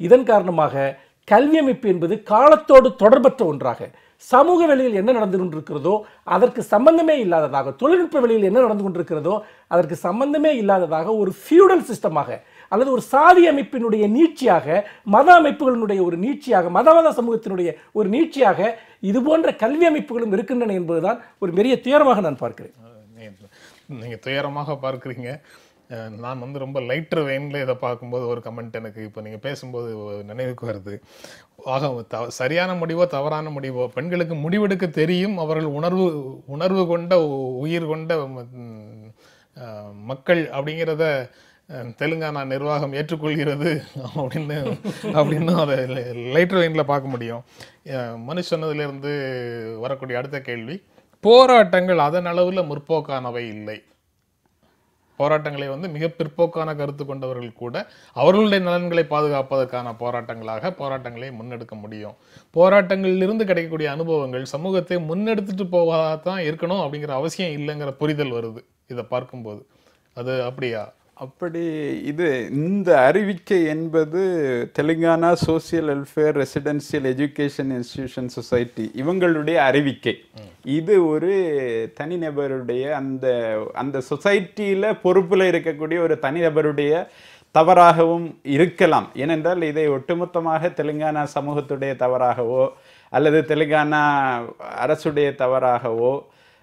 இதன் காரணமாக கல்வி அமைப்பு என்பது காலத்தோடு தொடர்பற்ற ஒன்றாக, சமூக வெளியில் என்ன நடந்து கொண்டிருக்கிறதோ அதற்கு சம்பந்தமே இல்லாததாக, தொழில்நுட்ப வெளியில் என்ன நடந்து கொண்டிருக்கிறதோ அதற்கு சம்பந்தமே இல்லாததாக, ஒரு ஃபியூடல் சிஸ்டமாக அல்லது ஒரு சாதி அமைப்பினுடைய நீட்சியாக, மத அமைப்புகளினுடைய ஒரு நீட்சியாக, மதவாத சமூகத்தினுடைய ஒரு நீட்சியாக இது போன்ற கல்வி அமைப்புகளும் இருக்கின்றன என்பதுதான் ஒரு பெரிய துயரமாக நான் பார்க்கிறேன். நீங்கள் துயரமாக பார்க்குறீங்க, நான் வந்து ரொம்ப லைட்டர் வெயினில் இதை பார்க்கும்போது ஒரு கமெண்ட் எனக்கு இப்போ நீங்கள் பேசும்போது நினைவுக்கு வருது. ஆக த சரியான முடிவோ தவறான முடிவோ பெண்களுக்கு முடிவெடுக்க தெரியும். அவர்கள் உணர்வு உணர்வு கொண்ட உயிர் கொண்ட மக்கள் அப்படிங்கிறத தெலுங்கானா நிர்வாகம் ஏற்றுக்கொள்கிறது அப்படின்னு அப்படின்னு அதை லைட்டர் வெயினில் பார்க்க முடியும். மனுஷனதுலேருந்து வரக்கூடிய அடுத்த கேள்வி, போராட்டங்கள் அதன் அளவில் முற்போக்கானவை இல்லை. போராட்டங்களை வந்து மிக பிற்போக்கான கருத்து கொண்டவர்கள் கூட அவர்களுடைய நலன்களை பாதுகாப்பதற்கான போராட்டங்களாக போராட்டங்களை முன்னெடுக்க முடியும். போராட்டங்களிலிருந்து கிடைக்கக்கூடிய அனுபவங்கள் சமூகத்தை முன்னெடுத்துட்டு போவதாக தான் இருக்கணும் அப்படிங்கிற அவசியம் இல்லைங்கிற புரிதல் வருது இதை பார்க்கும்போது. அது அப்படியா? அப்படி இது இந்த அறிவிக்கை என்பது Telangana social welfare residential education institution society இவங்களுடைய அறிவிக்கை. இது ஒரு தனிநபருடைய அந்த அந்த சொசைட்டியில் பொறுப்பில் இருக்கக்கூடிய ஒரு தனிநபருடைய தவறாகவும் இருக்கலாம். ஏனென்றால் இதை ஒட்டுமொத்தமாக தெலுங்கானா சமூகத்துடைய தவறாகவோ அல்லது தெலுங்கானா அரசுடைய தவறாகவோ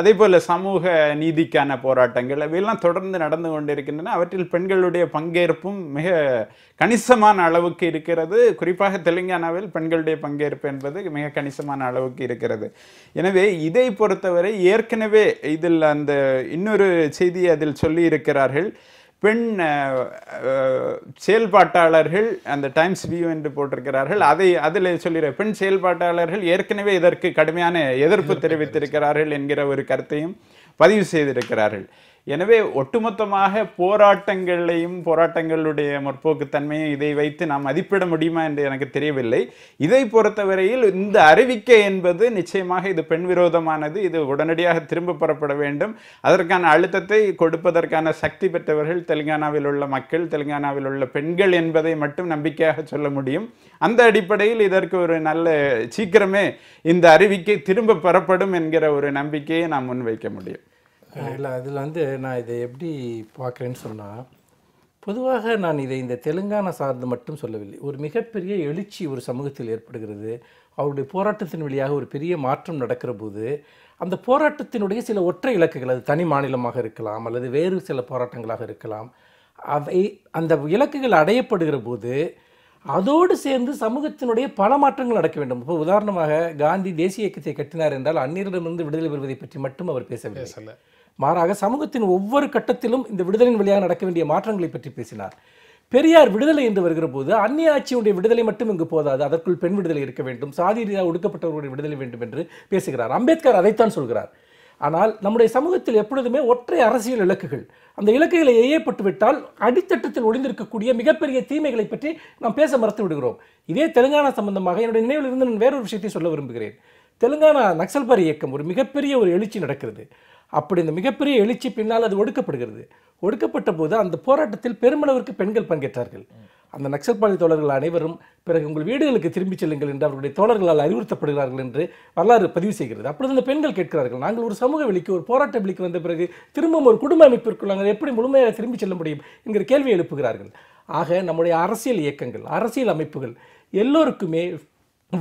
அதே போல் சமூக நீதிக்கான போராட்டங்கள் அவையெல்லாம் தொடர்ந்து நடந்து கொண்டிருக்கின்றன. அவற்றில் பெண்களுடைய பங்கேற்பும் மிக கணிசமான அளவுக்கு இருக்கிறது. குறிப்பாக தெலுங்கானாவில் பெண்களுடைய பங்கேற்பு என்பது மிக கணிசமான அளவுக்கு இருக்கிறது. எனவே இதை பொறுத்தவரை ஏற்கனவே இதில் அந்த இன்னொரு செய்தியை அதில் சொல்லி இருக்கிறார்கள். பெண் செயல்பாட்டாளர்கள் அந்த டைம்ஸ் வியூ என்று போட்டிருக்கிறார்கள். அதை அதில் சொல்லுகிற பெண் செயல்பாட்டாளர்கள் ஏற்கனவே இதற்கு கடுமையான எதிர்ப்பு தெரிவித்திருக்கிறார்கள் என்கிற ஒரு கருத்தையும் பதிவு செய்திருக்கிறார்கள். எனவே ஒட்டுமொத்தமாக போராட்டங்களையும் போராட்டங்களுடைய முற்போக்குத்தன்மையும் இதை வைத்து நாம் மதிப்பிட முடியுமா என்று எனக்கு தெரியவில்லை. இதை பொறுத்தவரையில் இந்த அறிவிக்கை என்பது நிச்சயமாக இது பெண் விரோதமானது, இது உடனடியாக திரும்ப பெறப்பட வேண்டும். அதற்கான அழுத்தத்தை கொடுப்பதற்கான சக்தி பெற்றவர்கள் தெலுங்கானாவில் உள்ள மக்கள், தெலுங்கானாவில் உள்ள பெண்கள் என்பதை மட்டும் நம்பிக்கையாக சொல்ல முடியும். அந்த அடிப்படையில் இதற்கு ஒரு நல்ல சீக்கிரமே இந்த அறிவிக்கை திரும்ப பெறப்படும் என்கிற ஒரு நம்பிக்கையை நாம் முன்வைக்க முடியும். இல்லை, அதில் வந்து நான் இதை எப்படி பார்க்குறேன்னு சொன்னால், பொதுவாக நான் இதை இந்த தெலுங்கானா சார்ந்து மட்டும் சொல்லவில்லை. ஒரு மிகப்பெரிய எழுச்சி ஒரு சமூகத்தில் ஏற்படுகிறது. அவருடைய போராட்டத்தின் வழியாக ஒரு பெரிய மாற்றம் நடக்கிற போது அந்த போராட்டத்தினுடைய சில ஒற்றை இலக்குகள், அது தனி மாநிலமாக இருக்கலாம் அல்லது வேறு சில போராட்டங்களாக இருக்கலாம், அவை அந்த இலக்குகள் அடையப்படுகிற போது அதோடு சேர்ந்து சமூகத்தினுடைய பல மாற்றங்கள் நடக்க வேண்டும். இப்போ உதாரணமாக காந்தி தேசிய இயக்கத்தை கட்டினார் என்றால் அந்நியரிடமிருந்து விடுதலை பெறுவதை பற்றி மட்டும் அவர் பேசவில்லை. மாறாக சமூகத்தின் ஒவ்வொரு கட்டத்திலும் இந்த விடுதலின் வழியாக நடக்க வேண்டிய மாற்றங்களை பற்றி பேசினார். பெரியார் விடுதலை என்று வருகிற போது அந்நிய ஆட்சியுடைய விடுதலை மட்டும் இங்கு போதாது, அதற்குள் பெண் விடுதலை இருக்க வேண்டும், சாதி ரீதியாக ஒடுக்கப்பட்டவர்களுடைய விடுதலை வேண்டும் என்று பேசுகிறார். அம்பேத்கர் அதைத்தான் சொல்கிறார். ஆனால் நம்முடைய சமூகத்தில் எப்பொழுதுமே ஒற்றை அரசியல் இலக்குகள், அந்த இலக்குகளை ஏயப்பட்டுவிட்டால் அடித்தட்டத்தில் ஒளிந்திருக்கக்கூடிய மிகப்பெரிய தீமைகளை பற்றி நாம் பேச மறுத்து விடுகிறோம். இதே தெலுங்கானா சம்பந்தமாக என்னுடைய நினைவில் இருந்து நான் வேறொரு விஷயத்தை சொல்ல விரும்புகிறேன். தெலுங்கானா நக்சல்பாரி இயக்கம் ஒரு மிகப்பெரிய ஒரு எழுச்சி நடக்கிறது. அப்படி இந்த மிகப்பெரிய எழுச்சி பின்னால் அது ஒடுக்கப்படுகிறது. ஒடுக்கப்பட்ட போது அந்த போராட்டத்தில் பெருமளவிற்கு பெண்கள் பங்கேற்றார்கள். அந்த நக்சல்பாரி தோழர்கள் அனைவரும் பிறகு உங்கள் வீடுகளுக்கு திரும்பிச் செல்லுங்கள் என்று அவருடைய தோழர்களால் அறிவுறுத்தப்படுகிறார்கள் என்று வரலாறு பதிவு செய்கிறது. அப்பொழுது அந்த பெண்கள் கேட்கிறார்கள், நாங்கள் ஒரு சமூக வெளிக்கு ஒரு போராட்ட வெளிக்கு வந்த பிறகு திரும்பவும் ஒரு குடும்ப அமைப்பிற்குள் நாங்கள் எப்படி முழுமையாக திரும்பிச் செல்ல முடியும் என்கிற கேள்வியை எழுப்புகிறார்கள். ஆக நம்முடைய அரசியல் இயக்கங்கள், அரசியல் அமைப்புகள் எல்லோருக்குமே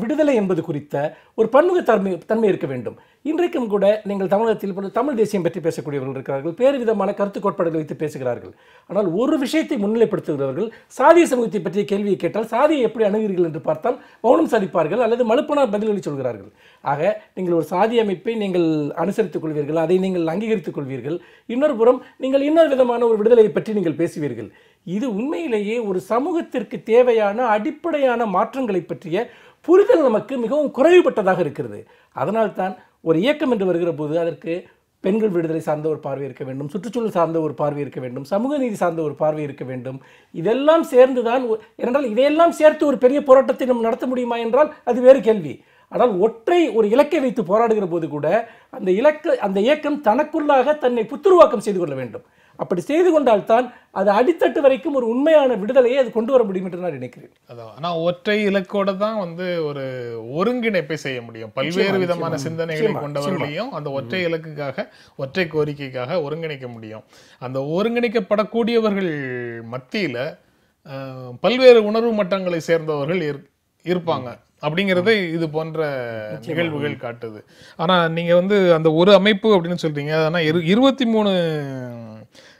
விடுதலை என்பது குறித்த ஒரு பன்முக தன்மை தன்மை இருக்க வேண்டும். இன்றைக்கும் கூட நீங்கள் தமிழகத்தில் தமிழ் தேசியம் பற்றி பேசக்கூடியவர்கள் இருக்கிறார்கள், பேறு விதமான கருத்து கோட்பாடுகளை வைத்து பேசுகிறார்கள். ஆனால் ஒரு விஷயத்தை முன்னிலைப்படுத்துகிறவர்கள் சாதிய சமூகத்தை பற்றிய கேள்வியை கேட்டால் சாதியை எப்படி அணுகிறீர்கள் என்று பார்த்தால் மௌனம் சாதிப்பார்கள் அல்லது மலுப்பனார் பதில்களை சொல்கிறார்கள். ஆக நீங்கள் ஒரு சாதி அமைப்பை நீங்கள் அனுசரித்துக் கொள்வீர்கள், அதை நீங்கள் அங்கீகரித்துக் கொள்வீர்கள். இன்னொரு புறம் நீங்கள் இன்னொரு விதமான ஒரு விடுதலையை பற்றி நீங்கள் பேசுவீர்கள். இது உண்மையிலேயே ஒரு சமூகத்திற்கு தேவையான அடிப்படையான மாற்றங்களை பற்றிய புரிதல் நமக்கு மிகவும் குறைவுபட்டதாக இருக்கிறது. அதனால்தான் ஒரு இயக்கம் என்று வருகிற போது அதற்கு பெண்கள் விடுதலை சார்ந்த ஒரு பார்வை இருக்க வேண்டும், சுற்றுச்சூழல் சார்ந்த ஒரு பார்வை இருக்க வேண்டும், சமூக நீதி சார்ந்த ஒரு பார்வை இருக்க வேண்டும். இதெல்லாம் சேர்ந்து தான், என்றால் இதையெல்லாம் சேர்த்து ஒரு பெரிய போராட்டத்தை நம்ம நடத்த முடியுமா என்றால் அது வேறு கேள்வி. ஆனால் ஒற்றை ஒரு இலக்கை வைத்து போராடுகிற போது கூட அந்த இலக்கு அந்த இயக்கம் தனக்குள்ளாக தன்னை புத்துருவாக்கம் செய்து கொள்ள வேண்டும். அப்படி செய்து கொண்டால்தான் அது அடித்தட்டு வரைக்கும் ஒரு உண்மையான விடுதலையை அது கொண்டு வர முடியும் என்று நான் நினைக்கிறேன். அதான், ஆனால் ஒற்றை இலக்கோடு தான் வந்து ஒரு ஒருங்கிணைப்பை செய்ய முடியும். பல்வேறு விதமான சிந்தனைகளை கொண்டவர்களையும் அந்த ஒற்றை இலக்குக்காக ஒற்றை கோரிக்கைக்காக ஒருங்கிணைக்க முடியும். அந்த ஒருங்கிணைக்கப்படக்கூடியவர்கள் மத்தியில் பல்வேறு உணர்வு மட்டங்களை சேர்ந்தவர்கள் இருப்பாங்க அப்படிங்கிறத இது போன்ற நிகழ்வுகள் காட்டுது. ஆனால் நீங்கள் வந்து அந்த ஒரு அமைப்பு அப்படின்னு சொல்கிறீங்க, ஆனால் இருபத்தி மூணு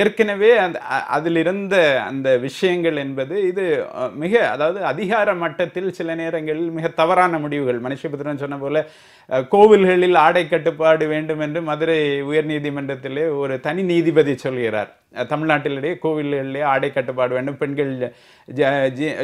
ஏற்கனவே அந்த அதிலிருந்த அந்த விஷயங்கள் என்பது இது மிக அதாவது அதிகார மட்டத்தில் சில நேரங்களில் மிக தவறான முடிவுகள். மனுஷ்யபுத்திரன் சொன்ன போல கோவில்களில் ஆடை கட்டுப்பாடு வேண்டும் என்று மதுரை உயர்நீதிமன்றத்திலே ஒரு தனி நீதிபதி சொல்கிறார். தமிழ்நாட்டிலேயே கோவில்களிலே ஆடை கட்டுப்பாடு வேண்டும், பெண்கள்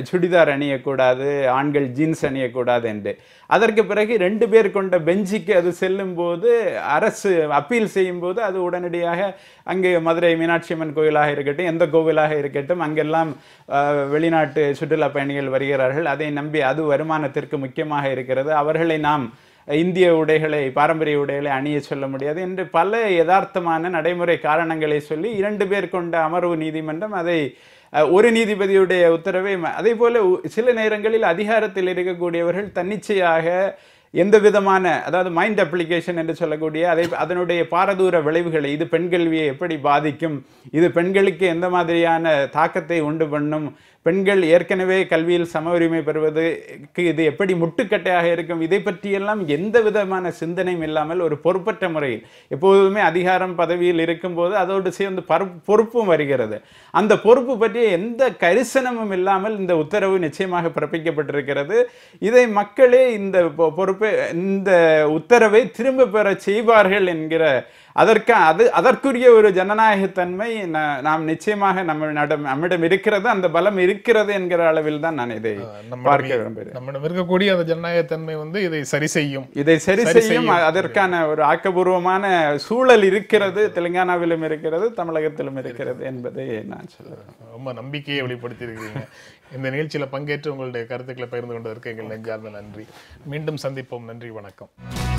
சுடிதார் அணியக்கூடாது, ஆண்கள் ஜீன்ஸ் அணியக்கூடாது என்று. அதற்கு பிறகு ரெண்டு பேர் கொண்ட பெஞ்சுக்கு அது செல்லும்போது அரசு அப்பீல் செய்யும்போது அது உடனடியாக அங்கே மதுரை மீனாட்சி அம்மன் கோவிலாக இருக்கட்டும், எந்த கோவிலாக இருக்கட்டும், அங்கெல்லாம் வெளிநாட்டு சுற்றுலா பயணிகள் வருகிறார்கள். அதை நம்பி அது வருமானத்திற்கு முக்கியமாக இருக்கிறது. அவர்களை நாம் இந்திய உடைகளை பாரம்பரிய உடைகளை அணிய சொல்ல முடியாது என்று பல யதார்த்தமான நடைமுறை காரணங்களை சொல்லி இரண்டு பேர் கொண்ட அமர்வு நீதிமன்றம் அதை ஒரு நீதிபதியுடைய உத்தரவை. அதே போல சில நேரங்களில் அதிகாரத்தில் இருக்கக்கூடியவர்கள் தன்னிச்சையாக எந்த விதமான அதாவது மைண்ட் அப்ளிகேஷன் என்று சொல்லக்கூடிய அதை அதனுடைய பாரதூர விளைவுகளை, இது பெண் கல்வியை எப்படி பாதிக்கும், இது பெண்களுக்கு எந்த மாதிரியான தாக்கத்தை உண்டு பண்ணும், பெண்கள் ஏற்கனவே கல்வியில் சம உரிமை பெறுவதற்கு இது எப்படி முட்டுக்கட்டையாக இருக்கும், இதை பற்றியெல்லாம் எந்த விதமான சிந்தனையும் இல்லாமல் ஒரு பொறுப்பற்ற முறையில் எப்போதுமே அதிகாரம் பதவியில் இருக்கும்போது அதோடு சேர்ந்து பொறுப்பும் வருகிறது. அந்த பொறுப்பு பற்றிய எந்த கரிசனமும் இல்லாமல் இந்த உத்தரவு நிச்சயமாக பிறப்பிக்கப்பட்டிருக்கிறது. இதை மக்களே இந்த பொறுப்பை இந்த உத்தரவை திரும்ப பெற செய்வார்கள் என்கிற அதற்கு அது அதற்குரிய ஒரு ஜனநாயகத்தன்மை நாம் நிச்சயமாக நம்ம நம்மிடம் இருக்கிறது, அந்த பலம் இருக்கிறது என்கிற அளவில் தான் நான் இதை பார்க்க விரும்புகிறேன். நம்மிடம் இருக்கக்கூடிய அந்த ஜனநாயகத்தன்மை வந்து இதை சரி செய்யும், இதை சரி செய்யும் அதற்கான ஒரு ஆக்கப்பூர்வமான சூழல் இருக்கிறது, தெலுங்கானாவிலும் இருக்கிறது, தமிழகத்திலும் இருக்கிறது என்பதை நான் சொல்லுவேன். ரொம்ப நம்பிக்கையை வெளிப்படுத்தியிருக்கிறீங்க. இந்த நிகழ்ச்சியில் பங்கேற்று உங்களுடைய கருத்துக்களை பகிர்ந்து கொண்டதற்கு எங்கள் நெஞ்சார்ந்த நன்றி. மீண்டும் சந்திப்போம். நன்றி, வணக்கம்.